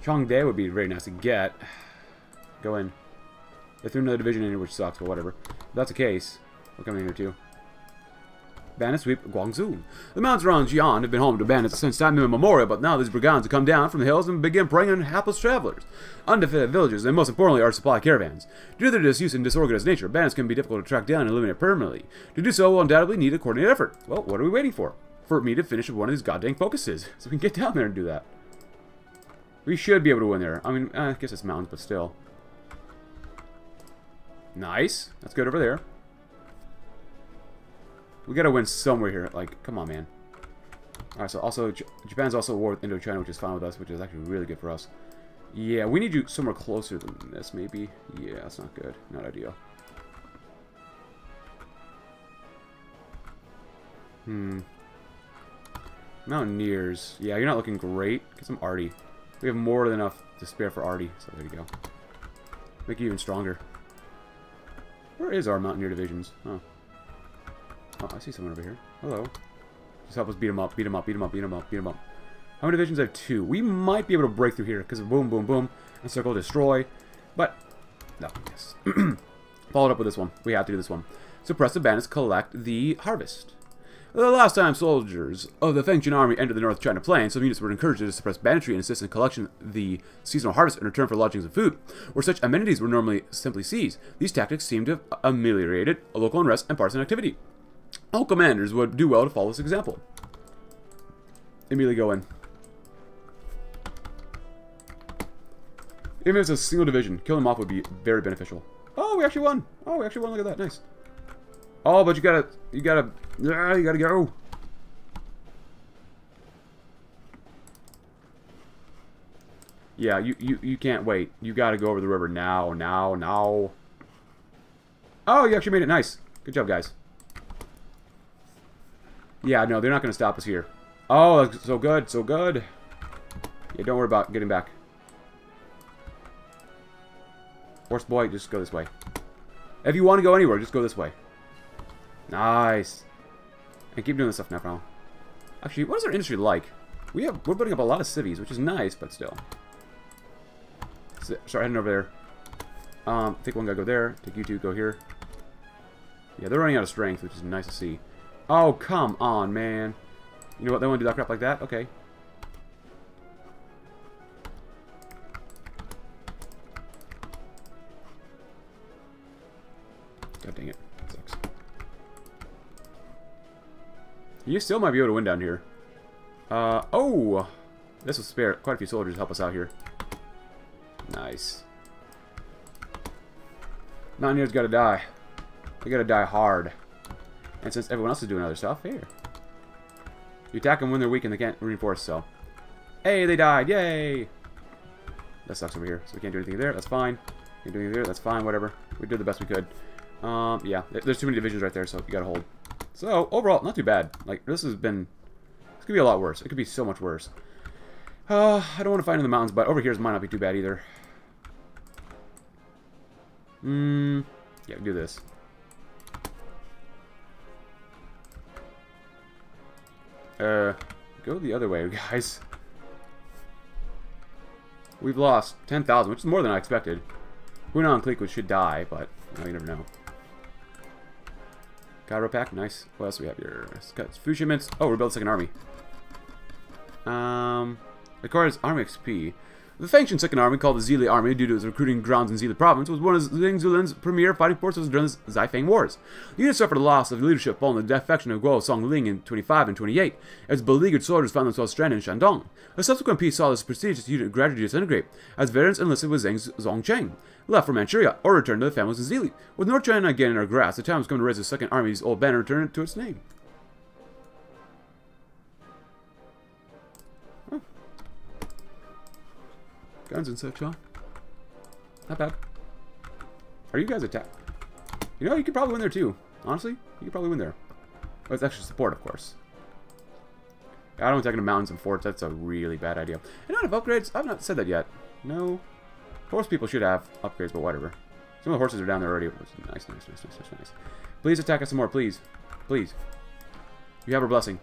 Chongde would be very nice to get. Go in. They threw another division in here, which sucks, but whatever. If that's the case, we'll come in here too. Bandit sweep Guangzhou. The mountains around Jinan have been home to bandits since time immemorial, but now these brigands have come down from the hills and begin preying on hapless travelers, undefended villages, and most importantly, our supply caravans. Due to their disuse and disorganized nature, bandits can be difficult to track down and eliminate permanently. To do so, we'll undoubtedly need a coordinated effort. Well, what are we waiting for? For me to finish with one of these goddamn focuses, so we can get down there and do that. We should be able to win there. I mean, I guess it's mountains, but still. Nice. That's good over there. We gotta win somewhere here. Like, come on, man. Alright, so also, J Japan's also at war with Indochina, which is fine with us, which is actually really good for us. Yeah, we need you somewhere closer than this, maybe. Yeah, that's not good. Not ideal. Hmm. Mountaineers. Yeah, you're not looking great. Get some Arty. We have more than enough to spare for Arty, so there you go. Make you even stronger. Where is our Mountaineer divisions? Oh. Oh, I see someone over here. Hello. Just help us beat him up, beat him up, beat him up, beat him up, beat him up. How many divisions? I have two. We might be able to break through here because boom, boom, boom. And circle, destroy. But, no, yes. Followed up with this one. We have to do this one. Suppress the bandits, collect the harvest. The last time soldiers of the Feng Shun army entered the North China Plain, some units were encouraged to suppress banditry and assist in collection of the seasonal harvest in return for lodgings and food, where such amenities were normally simply seized. These tactics seem to have ameliorated local unrest and partisan activity. All commanders would do well to follow this example. Immediately go in. Even if it's a single division, killing them off would be very beneficial. Oh, we actually won! Oh, we actually won. Look at that, nice. Oh, but you gotta, you gotta, you gotta go. Yeah, you, you, you can't wait. You gotta go over the river now, now, now. Oh, you actually made it, nice. Good job, guys. Yeah, no, they're not going to stop us here. Oh, so good, so good. Yeah, don't worry about getting back. Horse boy, just go this way. If you want to go anywhere, just go this way. Nice. I keep doing this stuff now for now. Actually, what is our industry like? We have, we're putting up a lot of cities, which is nice, but still. So, start heading over there. Um, take one guy, go there. Take you two, go here. Yeah, they're running out of strength, which is nice to see. Oh, come on, man. You know what? They want to do that crap like that? Okay. God dang it. That sucks. You still might be able to win down here. Uh, oh! This will spare quite a few soldiers to help us out here. Nice. Mountaineers gotta die. They gotta die hard. And since everyone else is doing other stuff, here. You attack them when they're weak and they can't reinforce, so. Hey, they died! Yay! That sucks over here, so we can't do anything there. That's fine. Can't do anything there. That's fine, whatever. We did the best we could. Um, yeah. There's too many divisions right there, so you gotta hold. So, overall, not too bad. Like, this has been... It could be a lot worse. It could be so much worse. Uh, I don't want to fight in the mountains, but over here might not be too bad either. Hmm. Yeah, do this. Uh, go the other way, guys. We've lost ten thousand, which is more than I expected. Hunan clique should die, but you know, you never know. Cairo pack, nice. What else do we have here? Fushun Mines. Oh, rebuild second army. Um, the card's army X P. The Feng Shun second army, called the Zhili army due to its recruiting grounds in Zhili province, was one of Zhang Zuolin's premier fighting forces during the Zaifeng Wars. The unit suffered a loss of leadership following the defection of Guo Song Ling in twenty-five and twenty-eight, as beleaguered soldiers found themselves stranded in Shandong. A subsequent peace saw this prestigious unit gradually disintegrate, as veterans enlisted with Zhang Zongcheng, left for Manchuria, or returned to the families in Zhili. With North China again in our grasp, the time has come to raise the second army's old banner and return it to its name. Guns and such, huh? Not bad. Are you guys attacked? You know, you could probably win there too. Honestly, you could probably win there. Oh, it's actually support, of course. I don't attack in the mountains and forts. That's a really bad idea. And out of upgrades, I've not said that yet. No. Horse people should have upgrades, but whatever. Some of the horses are down there already. Nice, nice, nice, nice, nice, nice. Please attack us some more, please. Please. You have our blessing.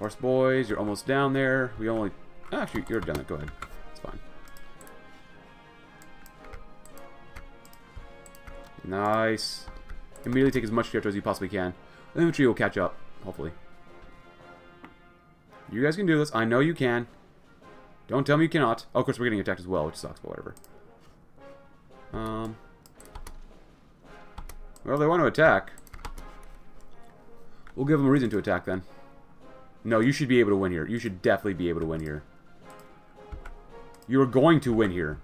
Horse boys, you're almost down there. We only... Actually, you're down there. Go ahead. It's fine. Nice. Immediately take as much territory as you possibly can. The infantry will catch up, hopefully. You guys can do this. I know you can. Don't tell me you cannot. Oh, of course, we're getting attacked as well, which sucks, but whatever. Um. Well, they want to attack. We'll give them a reason to attack, then. No, you should be able to win here. You should definitely be able to win here. You're going to win here.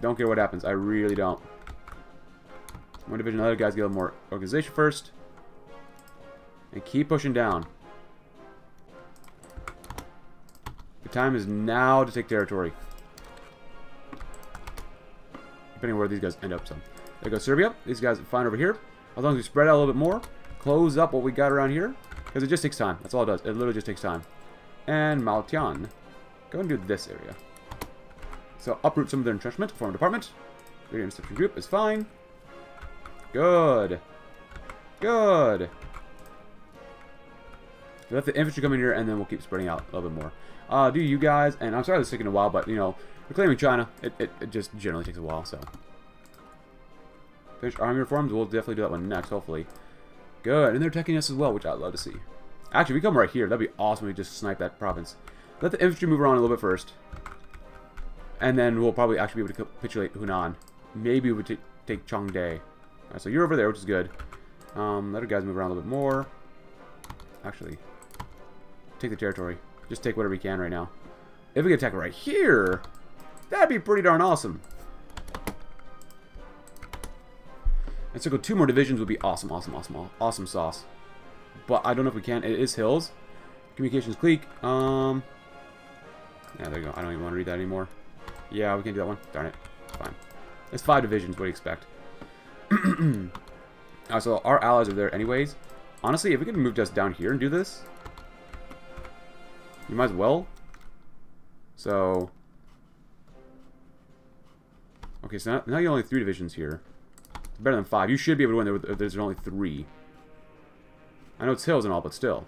Don't care what happens. I really don't. One division, other guys get a little more organization first. And keep pushing down. The time is now to take territory. Depending on where these guys end up. So, there goes Serbia. These guys are fine over here. As long as we spread out a little bit more. Close up what we got around here, because it just takes time. That's all it does. It literally just takes time. And Maltian, go and do this area. So uproot some of their entrenchment, form a department. Great interception group is fine. Good. Good. Let the infantry come in here, and then we'll keep spreading out a little bit more. Uh, do you guys, and I'm sorry this is taking a while, but, you know, reclaiming China, it, it, it just generally takes a while, so. Finish army reforms, we'll definitely do that one next, hopefully. Good, and they're attacking us as well, which I'd love to see. Actually, we come right here. That'd be awesome if we just snipe that province. Let the infantry move around a little bit first. And then we'll probably actually be able to capitulate Hunan. Maybe we would take Chongde. Alright, so you're over there, which is good. Um, let our guys move around a little bit more. Actually, take the territory. Just take whatever we can right now. If we could attack right here, that'd be pretty darn awesome. And so go two more divisions would be awesome, awesome, awesome, awesome sauce. But I don't know if we can. It is hills. Communications clique. Um, yeah, there you go. I don't even want to read that anymore. Yeah, we can't do that one. Darn it. Fine. It's five divisions. What do you expect? Alright, so our allies are there anyways. Honestly, if we can move just down here and do this, you might as well. So, Okay, so now, now you only have three divisions here. It's better than five. You should be able to win there if there's only three. I know it's hills and all, but still.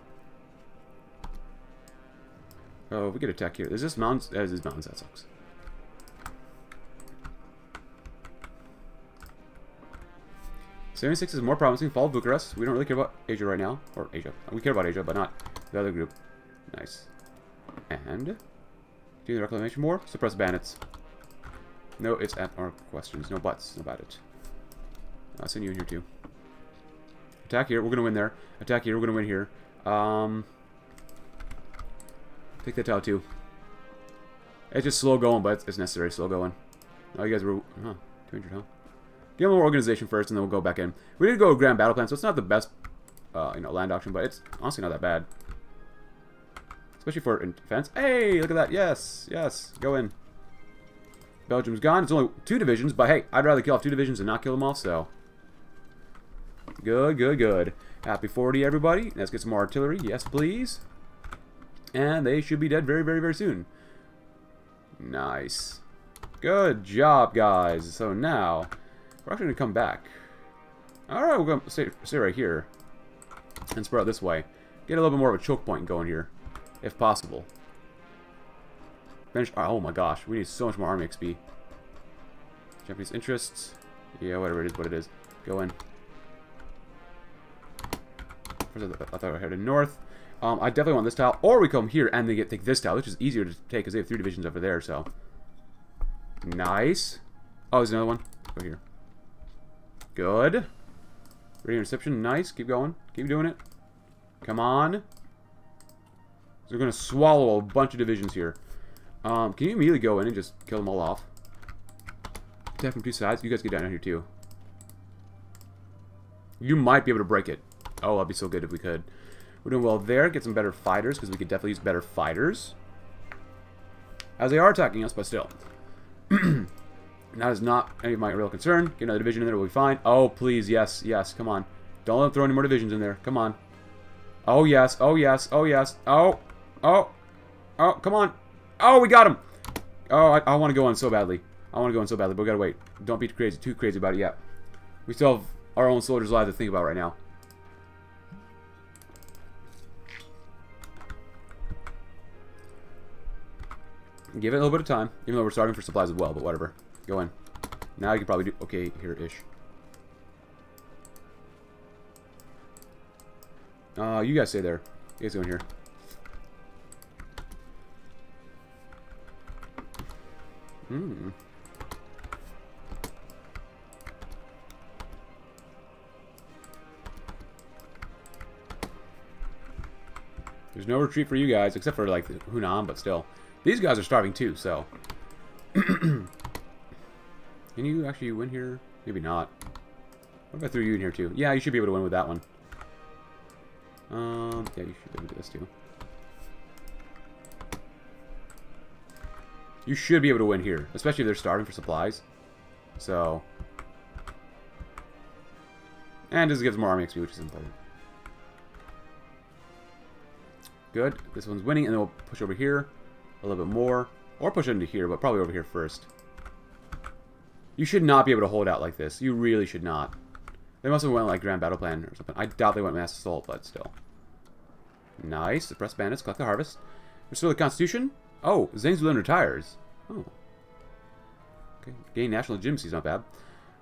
Oh, we get attack here. Is this mountains? That is this mountains. That sucks. seventy-six is more promising. Fall Bucharest. We don't really care about Asia right now. Or Asia. We care about Asia, but not the other group. Nice. And do the reclamation war. Suppress bandits. No, it's at our questions. No buts about it. I'll send you in here too. Attack here. We're going to win there. Attack here. We're going to win here. Um, take that out too. It's just slow going, but it's necessary. Slow going. Oh, you guys were... Huh. two hundred, huh? Get more organization first, and then we'll go back in. We did go with Grand Battle Plan, so it's not the best uh, you know, land auction, but it's honestly not that bad. Especially for defense. Hey, look at that. Yes, yes. Go in. Belgium's gone. It's only two divisions, but hey, I'd rather kill off two divisions than not kill them all, so... Good, good, good. Happy forty, everybody. Let's get some more artillery. Yes, please. And they should be dead very, very, very soon. Nice. Good job, guys. So now... We're actually going to come back. Alright, we're going to stay, stay right here. And spread out this way. Get a little bit more of a choke point going here. If possible. Finish. Oh my gosh, we need so much more army X P. Japanese interests. Yeah, whatever it is, what it is. Go in. First, I thought I headed north. Um, I definitely want this tile. Or we come here and they get take this tile, which is easier to take because they have three divisions over there, so. Nice. Oh, there's another one. Let's go here. Good. Ready interception. Nice. Keep going. Keep doing it. Come on. So we're going to swallow a bunch of divisions here. Um, can you immediately go in and just kill them all off? Attack from two sides. You guys get down here too. You might be able to break it. Oh, that'd be so good if we could. We're doing well there. Get some better fighters because we could definitely use better fighters. As they are attacking us, but still. And that is not any of my real concern. Get another division in there, we'll be fine. Oh, please, yes, yes, come on. Don't let them throw any more divisions in there, come on. Oh, yes, oh, yes, oh, yes, oh, oh, oh, come on. Oh, we got him! Oh, I, I want to go in so badly. I want to go in so badly, but we gotta wait. Don't be crazy, too crazy about it yet. We still have our own soldiers' lives to think about right now. Give it a little bit of time, even though we're starving for supplies as well, but whatever. Go in. Now you can probably do okay here-ish. Uh, you guys stay there. You guys go in here. Hmm. There's no retreat for you guys, except for, like, the Hunan, but still. These guys are starving, too, so... Can you actually win here? Maybe not. What if I threw you in here too? Yeah, you should be able to win with that one. Um, yeah, you should be able to do this too. You should be able to win here, especially if they're starving for supplies. So, and this gives more army X P, which is important. Good. This one's winning, and then we'll push over here a little bit more, or push into here, but probably over here first. You should not be able to hold out like this. You really should not. They must have went like Grand Battle Plan or something. I doubt they went Mass Assault, but still. Nice. Suppress bandits. Collect the harvest. Restore the Constitution. Oh, Zhang Zuolin retires. Oh. Okay. Gain national legitimacy is not bad.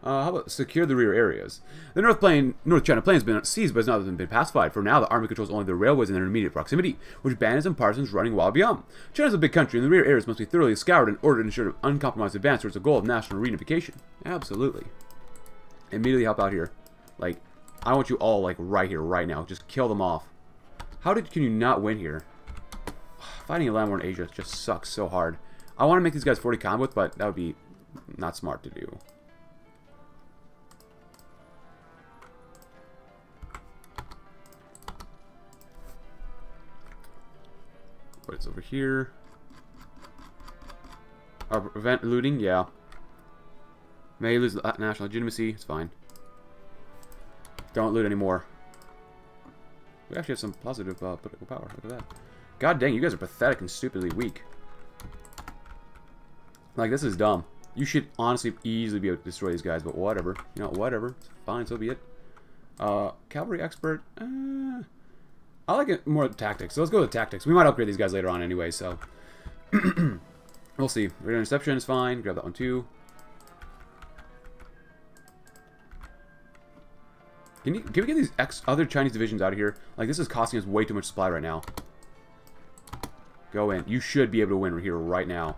Uh, how about secure the rear areas? The North Plain, North China Plain has been seized, but has not been pacified. For now, the army controls only the railways in their immediate proximity, which bandits and partisans running wild beyond. China's a big country, and the rear areas must be thoroughly scoured in order to ensure an uncompromised advance towards the goal of national reunification. Absolutely. Immediately help out here. Like, I want you all, like, right here, right now. Just kill them off. How did can you not win here? Fighting a land war in Asia just sucks so hard. I want to make these guys forty combat, but that would be not smart to do. But it's over here. Uh, prevent looting, yeah. May lose national legitimacy, it's fine. Don't loot anymore. We actually have some positive uh, political power, look at that. God dang, you guys are pathetic and stupidly weak. Like, this is dumb. You should honestly easily be able to destroy these guys, but whatever. You know, whatever. Fine, so be it. Uh, cavalry expert. Uh, I like it more tactics. So let's go with tactics. We might upgrade these guys later on anyway, so. We'll see. Radar interception is fine. Grab that one too. Can, you, can we get these ex other Chinese divisions out of here? Like, this is costing us way too much supply right now. Go in. You should be able to win here right now.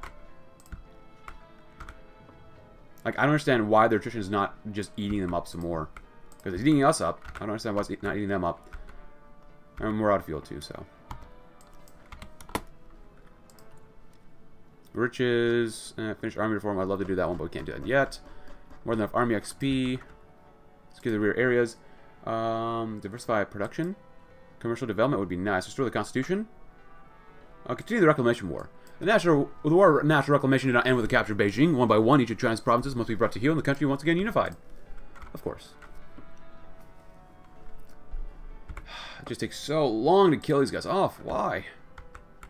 Like, I don't understand why their attrition is not just eating them up some more. Because it's eating us up. I don't understand why it's not eating them up. And we're out of field too, so. Riches. Uh, finish army reform. I'd love to do that one, but we can't do that yet. More than enough army X P. Let's get the rear areas. Um, diversify production. Commercial development would be nice. Restore the constitution. Uh, continue the reclamation war. The national the war of national reclamation did not end with the capture of Beijing. One by one, each of China's provinces must be brought to heel, and the country once again unified. Of course. It just takes so long to kill these guys off. Why?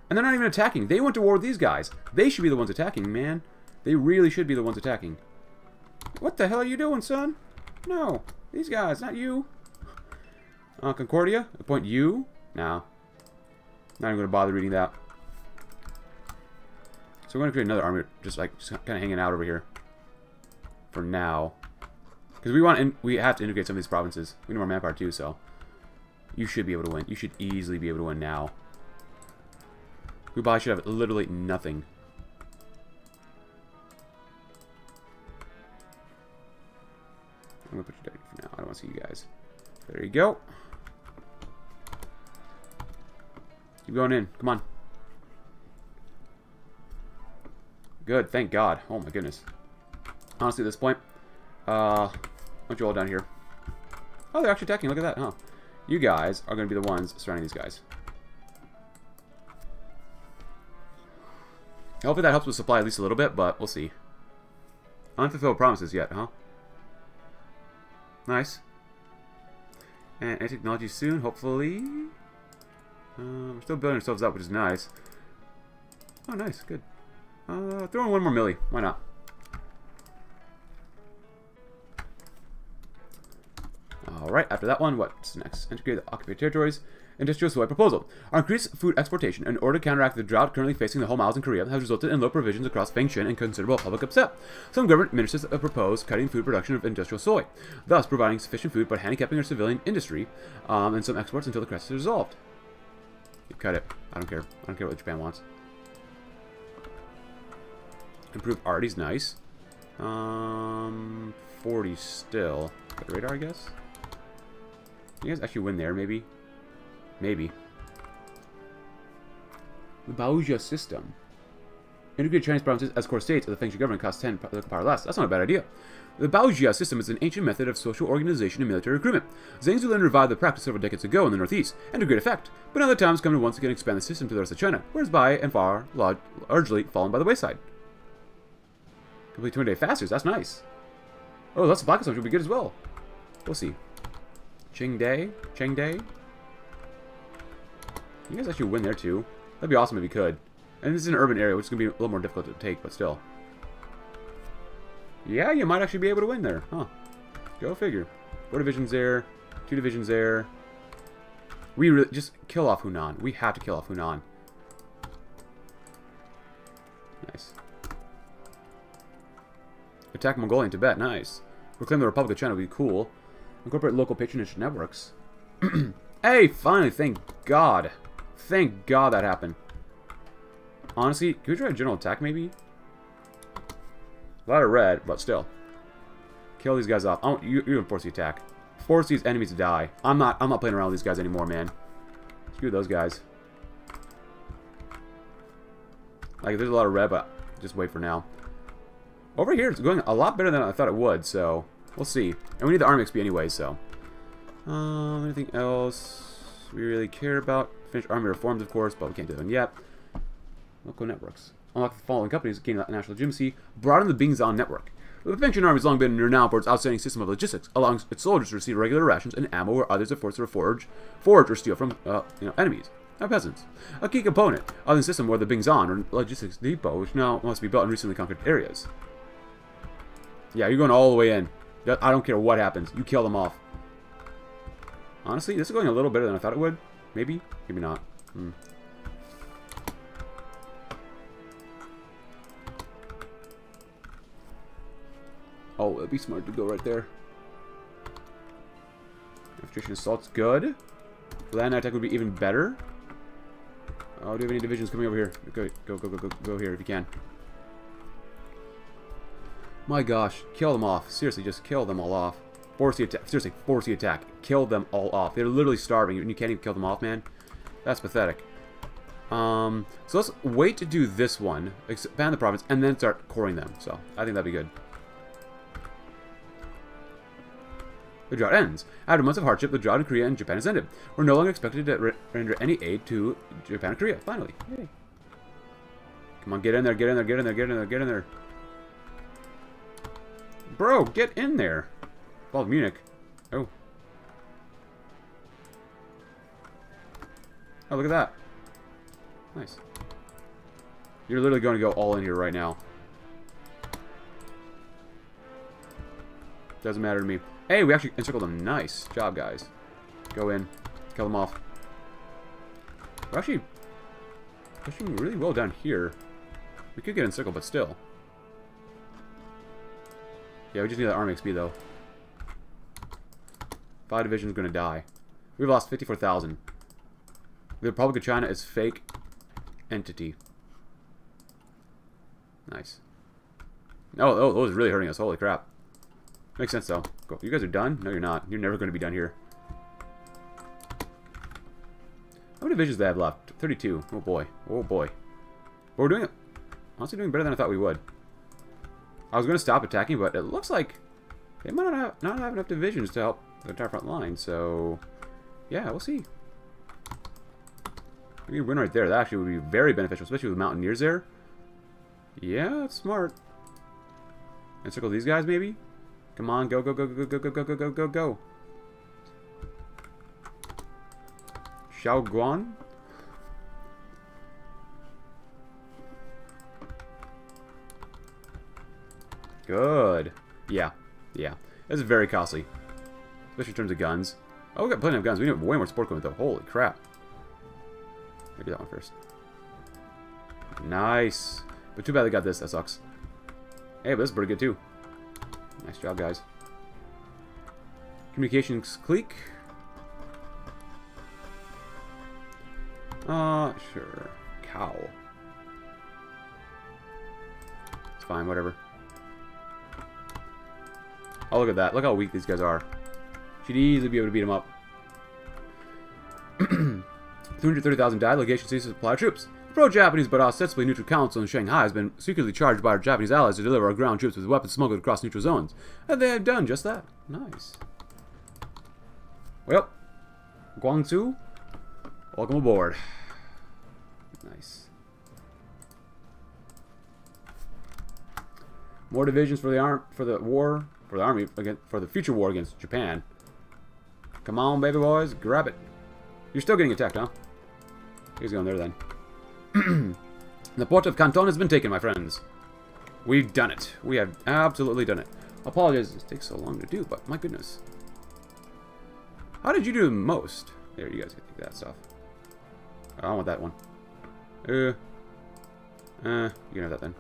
And they're not even attacking. They went to war with these guys. They should be the ones attacking, man. They really should be the ones attacking. What the hell are you doing, son? No. These guys, not you. Uh, Concordia? Appoint you? Nah. Not even going to bother reading that. So we're going to create another army, just like just kind of hanging out over here. For now. Because we want, in, we have to integrate some of these provinces. We need more manpower too, so. You should be able to win. You should easily be able to win now. We probably should have literally nothing. I'm going to put you down for now. I don't want to see you guys. There you go. Keep going in. Come on. Good. Thank God. Oh my goodness. Honestly, at this point, uh, why don't you all down here? Oh, they're actually attacking. Look at that, huh? You guys are going to be the ones surrounding these guys. Hopefully that helps with supply at least a little bit, but we'll see. Unfulfilled promises yet, huh? Nice. And any technology soon, hopefully. Uh, we're still building ourselves up, which is nice. Oh, nice. Good. Uh, throw in one more milli. Why not? Alright, after that one, what's next? Integrate the occupied territories. Industrial soy proposal. Our increased food exportation in order to counteract the drought currently facing the home islands in Korea has resulted in low provisions across Feng Shun and considerable public upset. Some government ministers have proposed cutting food production of industrial soy, thus providing sufficient food but handicapping our civilian industry um, and some exports until the crisis is resolved. You cut it. I don't care. I don't care what Japan wants. Improve already's nice. Um, forty still. Got radar, I guess. You guys actually win there, maybe. Maybe. The Baoja system. Integrate Chinese provinces as core states of the Feng Shui government costs ten political power less. That's not a bad idea. The Baojia system is an ancient method of social organization and military recruitment. Zhang Zuolin revived the practice several decades ago in the northeast, and to great effect. But now the time has come to once again expand the system to the rest of China, whereas by and far largely fallen by the wayside. Complete twenty-day fasters. That's nice. Oh, lots of black consumption would be good as well. We'll see. Chengde, Chengde. You guys actually win there too. That'd be awesome if you could. And this is an urban area, which is gonna be a little more difficult to take, but still. Yeah, you might actually be able to win there, huh? Go figure. Four divisions there, two divisions there. We really just kill off Hunan. We have to kill off Hunan. Nice. Attack Mongolia and Tibet. Nice. Reclaim the Republic of China would be cool. Incorporate local patronage networks. Hey, finally! Thank God. Thank God that happened. Honestly, could we try a general attack, maybe? A lot of red, but still. Kill these guys off. I don't, you, you enforce the attack. Force these enemies to die. I'm not. I'm not playing around with these guys anymore, man. Screw those guys. Like, there's a lot of red, but just wait for now. Over here, it's going a lot better than I thought it would, so we'll see. And we need the army X P anyway, so. Um, anything else we really care about? Finish army reforms, of course, but we can't do them yet. Local networks. Unlock the following companies, gain national legitimacy, broaden the Bingzhan network. The Fengchun army has long been renowned for its outstanding system of logistics, allowing its soldiers to receive regular rations and ammo where others are forced to forge, forge or steal from uh, you know, enemies. Now peasants. A key component of the system were the Bingzhan, or logistics depot, which now must be built in recently conquered areas. Yeah, you're going all the way in. I don't care what happens. You kill them off. Honestly, this is going a little better than I thought it would. Maybe? Maybe not. Hmm. Oh, it'd be smart to go right there. Infiltration assault's good. Land attack would be even better. Oh, do we have any divisions coming over here? Go, go, go, go, go, go here if you can. My gosh, kill them off. Seriously, just kill them all off. Force the attack. Seriously, force the attack. Kill them all off. They're literally starving, and you can't even kill them off, man. That's pathetic. Um, so let's wait to do this one, expand the province, and then start coring them. So I think that'd be good. The drought ends. After months of hardship, the drought in Korea and Japan has ended. We're no longer expected to re render any aid to Japan and Korea. Finally. Yay. Come on, get in there, get in there, get in there, get in there, get in there. Bro, get in there. Bald Munich. Oh. Oh, look at that. Nice. You're literally going to go all in here right now. Doesn't matter to me. Hey, we actually encircled them. Nice job, guys. Go in. Kill them off. We're actually pushing really well down here. We could get encircled, but still. Yeah, we just need that army X P, though. Five divisions going to die. We've lost fifty-four thousand. The Republic of China is fake entity. Nice. Oh, oh, those are really hurting us. Holy crap. Makes sense, though. Cool. You guys are done? No, you're not. You're never going to be done here. How many divisions do they have left? thirty-two. Oh, boy. Oh, boy. But we're doing it. Honestly, doing better than I thought we would. I was going to stop attacking, but it looks like they might not have, not have enough divisions to help the entire front line. So, yeah, we'll see. We can win right there. That actually would be very beneficial, especially with Mountaineers there. Yeah, that's smart. Encircle these guys, maybe? Come on, go, go, go, go, go, go, go, go, go, go, go. Shaoguan? Good. Yeah, yeah. That's very costly. Especially in terms of guns. Oh, we got plenty of guns. We need way more support equipment, though. Holy crap. Maybe that one first. Nice. But too bad they got this. That sucks. Hey, but this is pretty good, too. Nice job, guys. Communications clique. Uh, sure. Cow. It's fine, whatever. Oh, look at that. Look how weak these guys are. Should easily be able to beat them up. two hundred thirty thousand died. Legation ceases to supply troops. Pro-Japanese but ostensibly neutral council in Shanghai has been secretly charged by our Japanese allies to deliver our ground troops with weapons smuggled across neutral zones. And they have done just that. Nice. Well, Guangzhou, welcome aboard. Nice. More divisions for the arm for the war for the army against for the future war against Japan. Come on, baby boys, grab it. You're still getting attacked, huh? He's going there then. The port of Canton has been taken, my friends. We've done it. We have absolutely done it. Apologies, it takes so long to do, but my goodness. How did you do the most? There, you guys can take that stuff. I don't want that one. Uh. Uh, you can have that then.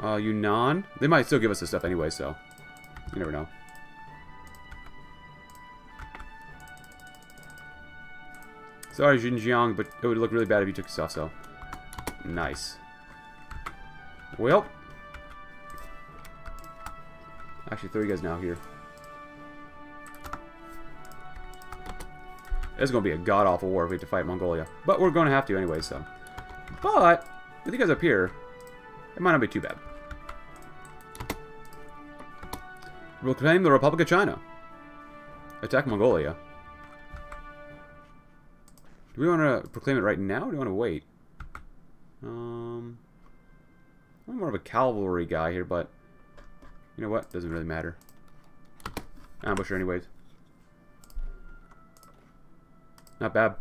Uh, Yunnan? They might still give us this stuff anyway, so. You never know. Sorry, Xinjiang, but it would look really bad if you took stuff, so. Nice. Well. Actually, throw you guys now here. It's going to be a god-awful war if we have to fight Mongolia. But we're going to have to anyway, so. But, with you guys up here, it might not be too bad. We'll claim the Republic of China. Attack Mongolia. Do we want to proclaim it right now, or do we want to wait? Um, I'm more of a cavalry guy here, but... You know what? Doesn't really matter. Ambusher anyways. Not bad.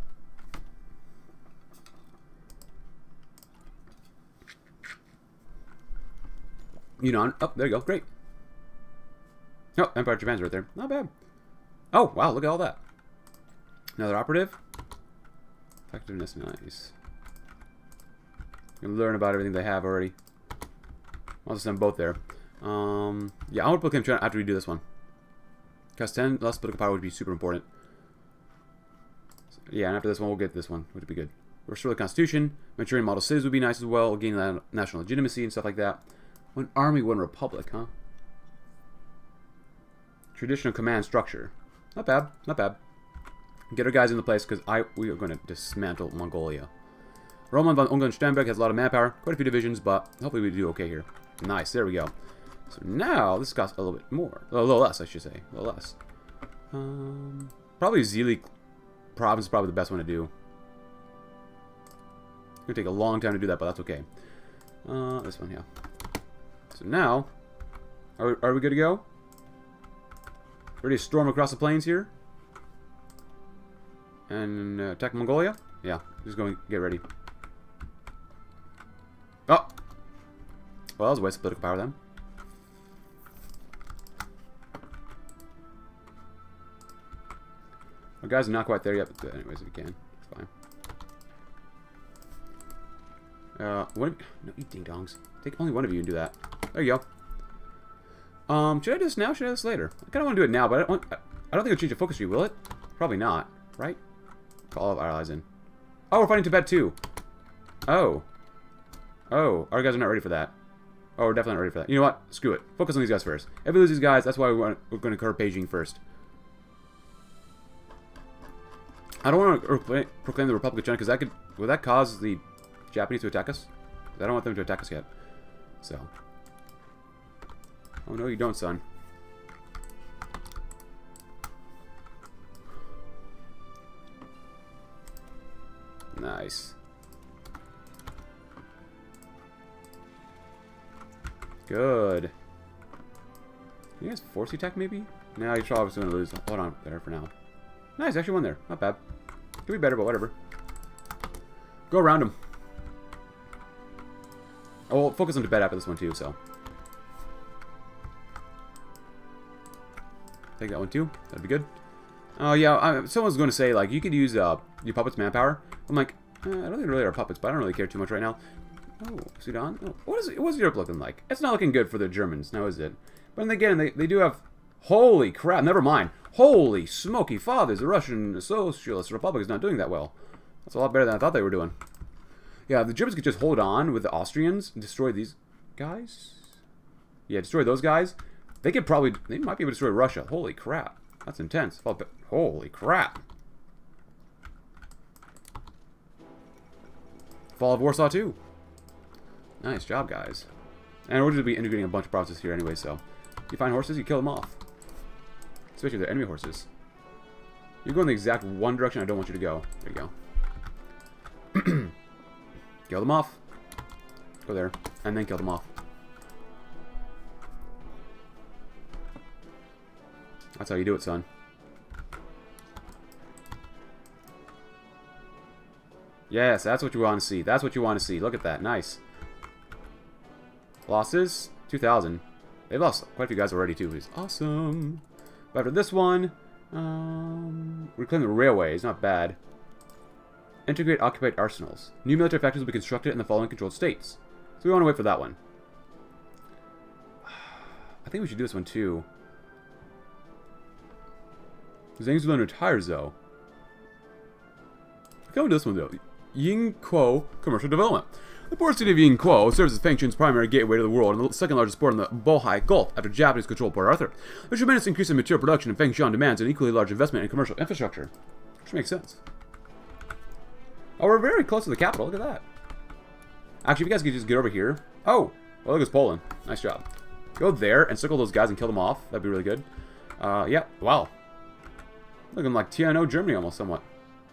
Yunnan. Oh, there you go. Great. Oh, Empire of Japan's right there. Not bad. Oh, wow. Look at all that. Another operative. Effectiveness. Nice. You can learn about everything they have already. I'll just send both there. Um, yeah, I want to put Kim China after we do this one. Because ten less political power would be super important. So, yeah, and after this one, we'll get this one, which would be good. Restore the Constitution. Maturing model cities would be nice as well. Gain national legitimacy and stuff like that. One army, one republic, huh? Traditional command structure. Not bad. Not bad. Get our guys in the place because I we are going to dismantle Mongolia. Roman von Ungern-Sternberg has a lot of manpower. Quite a few divisions, but hopefully we do okay here. Nice. There we go. So now, this costs a little bit more. A little less, I should say. A little less. Um, probably Zhili province is probably the best one to do. It's going to take a long time to do that, but that's okay. Uh, this one, yeah. So now, are we, are we good to go? Ready to storm across the plains here? And uh, attack Mongolia? Yeah, just going to get ready. Oh! Well, that was a waste of political power then. Our guys are not quite there yet, but anyways, if we can, it's fine. Uh, what? No, you ding-dongs. Take only one of you and do that. There you go. Um, should I do this now? Should I do this later? I kind of want to do it now, but I don't want, I don't think it'll change the focus tree, will it? Probably not, right? Call all of our allies in. Oh, we're fighting Tibet too. Oh. Oh, our guys are not ready for that. Oh, we're definitely not ready for that. You know what? Screw it. Focus on these guys first. If we lose these guys, that's why we want, we're going to cover Beijing first. I don't want to proclaim the Republic of China because that could, will that cause the Japanese to attack us? I don't want them to attack us yet. So. Oh no, you don't, son. Nice. Good. Can you guys force attack maybe? No, you're probably going to lose. Hold on there for now. Nice, actually one there. Not bad. Could be better, but whatever. Go around him. Oh, we'll focus on Tibet after this one too, so. Take that one too. That'd be good. Oh, uh, yeah. I, someone's going to say, like, you could use uh, your puppets' manpower. I'm like, eh, I don't think they really are puppets, but I don't really care too much right now. Oh, Sudan? Oh, what is, what's Europe looking like? It's not looking good for the Germans, now is it? But then again, they, they do have... Holy crap, never mind. Holy smoky fathers, the Russian Socialist Republic is not doing that well. That's a lot better than I thought they were doing. Yeah, the Germans could just hold on with the Austrians and destroy these guys. Yeah, destroy those guys. They could probably, they might be able to destroy Russia. Holy crap. That's intense. Holy crap. Fall of Warsaw too. Nice job, guys. And we're going to be integrating a bunch of provinces here anyway, so. You find horses, you kill them off. Especially if they're enemy horses. You're going the exact one direction I don't want you to go. There you go. Kill them off. Go there. And then kill them off. That's how you do it, son. Yes, that's what you want to see. That's what you want to see. Look at that. Nice. Losses? two thousand. They've lost quite a few guys already, too, which is awesome. But after this one, um, reclaim the railway. It's not bad. Integrate occupied arsenals. New military factories will be constructed in the following controlled states. So we want to wait for that one. I think we should do this one, too. Zhang Zuolin retires, though. We can do this one, though. Yingkou Commercial Development. The port city of Yingkou serves as Feng Shun's primary gateway to the world and the second largest port in the Bohai Gulf after Japanese controlled Port Arthur. The tremendous increase in material production in Feng Shun demands an equally large investment in commercial infrastructure. Which makes sense. Oh, we're very close to the capital. Look at that. Actually, if you guys could just get over here. Oh, well, look, it's Poland. Nice job. Go there and circle those guys and kill them off. That'd be really good. Uh, yeah, wow. Looking like T N O Germany almost somewhat.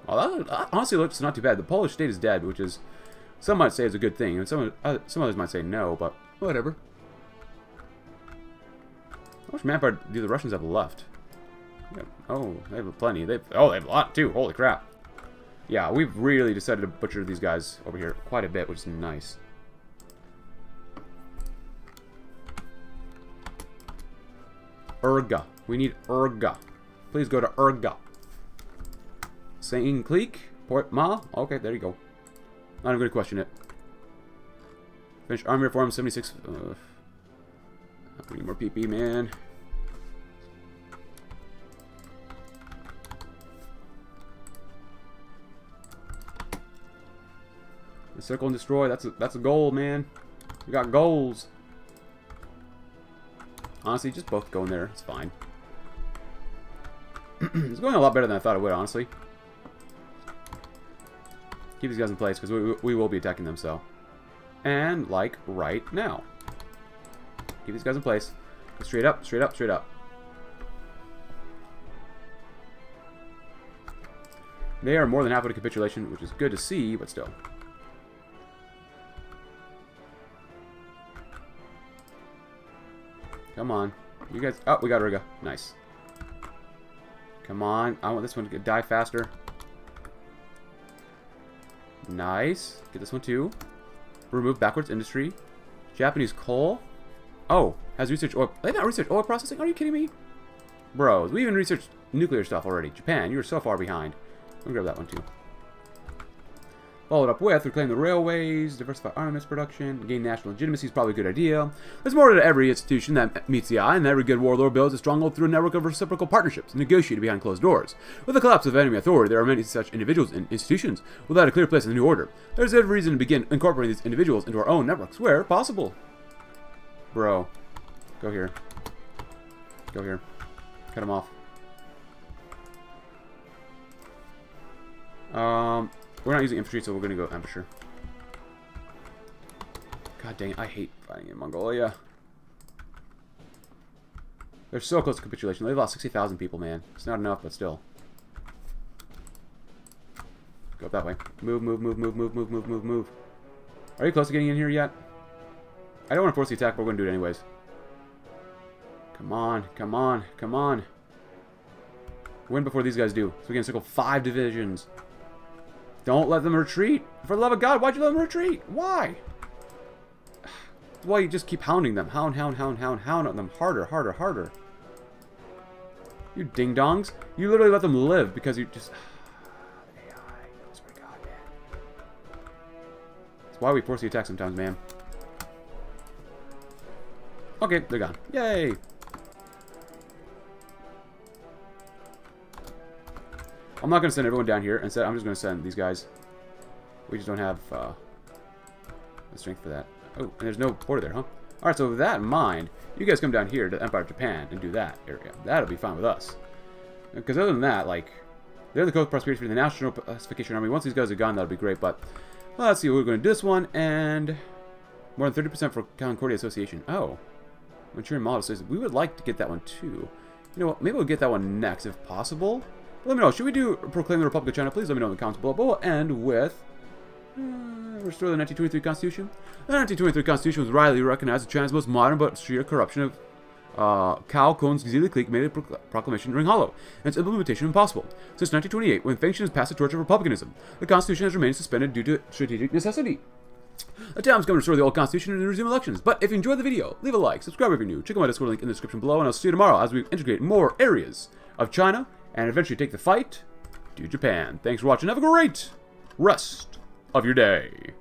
Well, that, that honestly looks not too bad. The Polish state is dead, which is... Some might say it's a good thing, and some uh, some others might say no, but whatever. How much manpower do the Russians have left? Yeah. Oh, they have plenty. They oh, they have a lot too. Holy crap! Yeah, we've really decided to butcher these guys over here quite a bit, which is nice. Urga. We need Urga. Please go to Urga. Saying clique? Port Ma? Okay, there you go. Not even going to question it. Finish army reform seventy-six. Uh, I need more P P, man. Circle and destroy. That's a, that's a goal, man. We got goals. Honestly, just both go in there. It's fine. It's going a lot better than I thought it would, honestly. Keep these guys in place, because we, we will be attacking them, so. And, like, right now. Keep these guys in place. Go straight up, straight up, straight up. They are more than halfway to capitulation, which is good to see, but still. Come on. You guys... Oh, we got Urga. Nice. Come on. I want this one to get, die faster. Nice. Get this one, too. Remove backwards industry. Japanese coal. Oh. Has researched oil... They not researched oil processing? Are you kidding me? Bros, we even researched nuclear stuff already. Japan, you were so far behind. Let me grab that one, too. Followed up with, reclaim the railways, diversify armaments production, gain national legitimacy is probably a good idea. There's more to every institution that meets the eye, and every good warlord builds a stronghold through a network of reciprocal partnerships, negotiated behind closed doors. With the collapse of enemy authority, there are many such individuals and institutions without a clear place in the new order. There's every reason to begin incorporating these individuals into our own networks where possible. Bro, go here. Go here. Cut him off. Um... We're not using infantry, so we're going to go amateur. God dang it, I hate fighting in Mongolia. They're so close to capitulation. They've lost sixty thousand people, man. It's not enough, but still. Go up that way. Move, move, move, move, move, move, move, move, move. Are you close to getting in here yet? I don't want to force the attack, but we're going to do it anyways. Come on, come on, come on. Win before these guys do. So we can circle five divisions. Don't let them retreat. For the love of God, why'd you let them retreat? Why? Well, you just keep hounding them. Hound, hound, hound, hound, hound on them. Harder, harder, harder. You ding-dongs. You literally let them live because you just... A I. I swear to God, man. That's why we force the attack sometimes, man. Okay, they're gone. Yay! I'm not going to send everyone down here. Instead, I'm just going to send these guys. We just don't have uh, the strength for that. Oh, and there's no border there, huh? Alright, so with that in mind, you guys come down here to the Empire of Japan and do that area. That'll be fine with us. Because other than that, like, they're the coast prosperity for the National Pacification Army. Once these guys are gone, that'll be great, but well, let's see. We're going to do this one, and more than thirty percent for Concordia Association. Oh. Manchurian Model says, we would like to get that one, too. You know what? Maybe we'll get that one next, if possible. Let me know. Should we do Proclaim the Republic of China? Please let me know in the comments below. But we'll end with... Uh, restore the nineteen twenty-three Constitution. The nineteen twenty-three Constitution was widely recognized as China's most modern but sheer corruption of uh, Cao Kun's Zhili clique made a pro proclamation ring hollow, and its implementation impossible. Since nineteen twenty-eight, when Feng Shun has passed the torch of republicanism, the Constitution has remained suspended due to strategic necessity. The time has come to restore the old Constitution and resume elections. But if you enjoyed the video, leave a like, subscribe if you're new, check out my Discord link in the description below, and I'll see you tomorrow as we integrate more areas of China and eventually take the fight to Japan. Thanks for watching. Have a great rest of your day.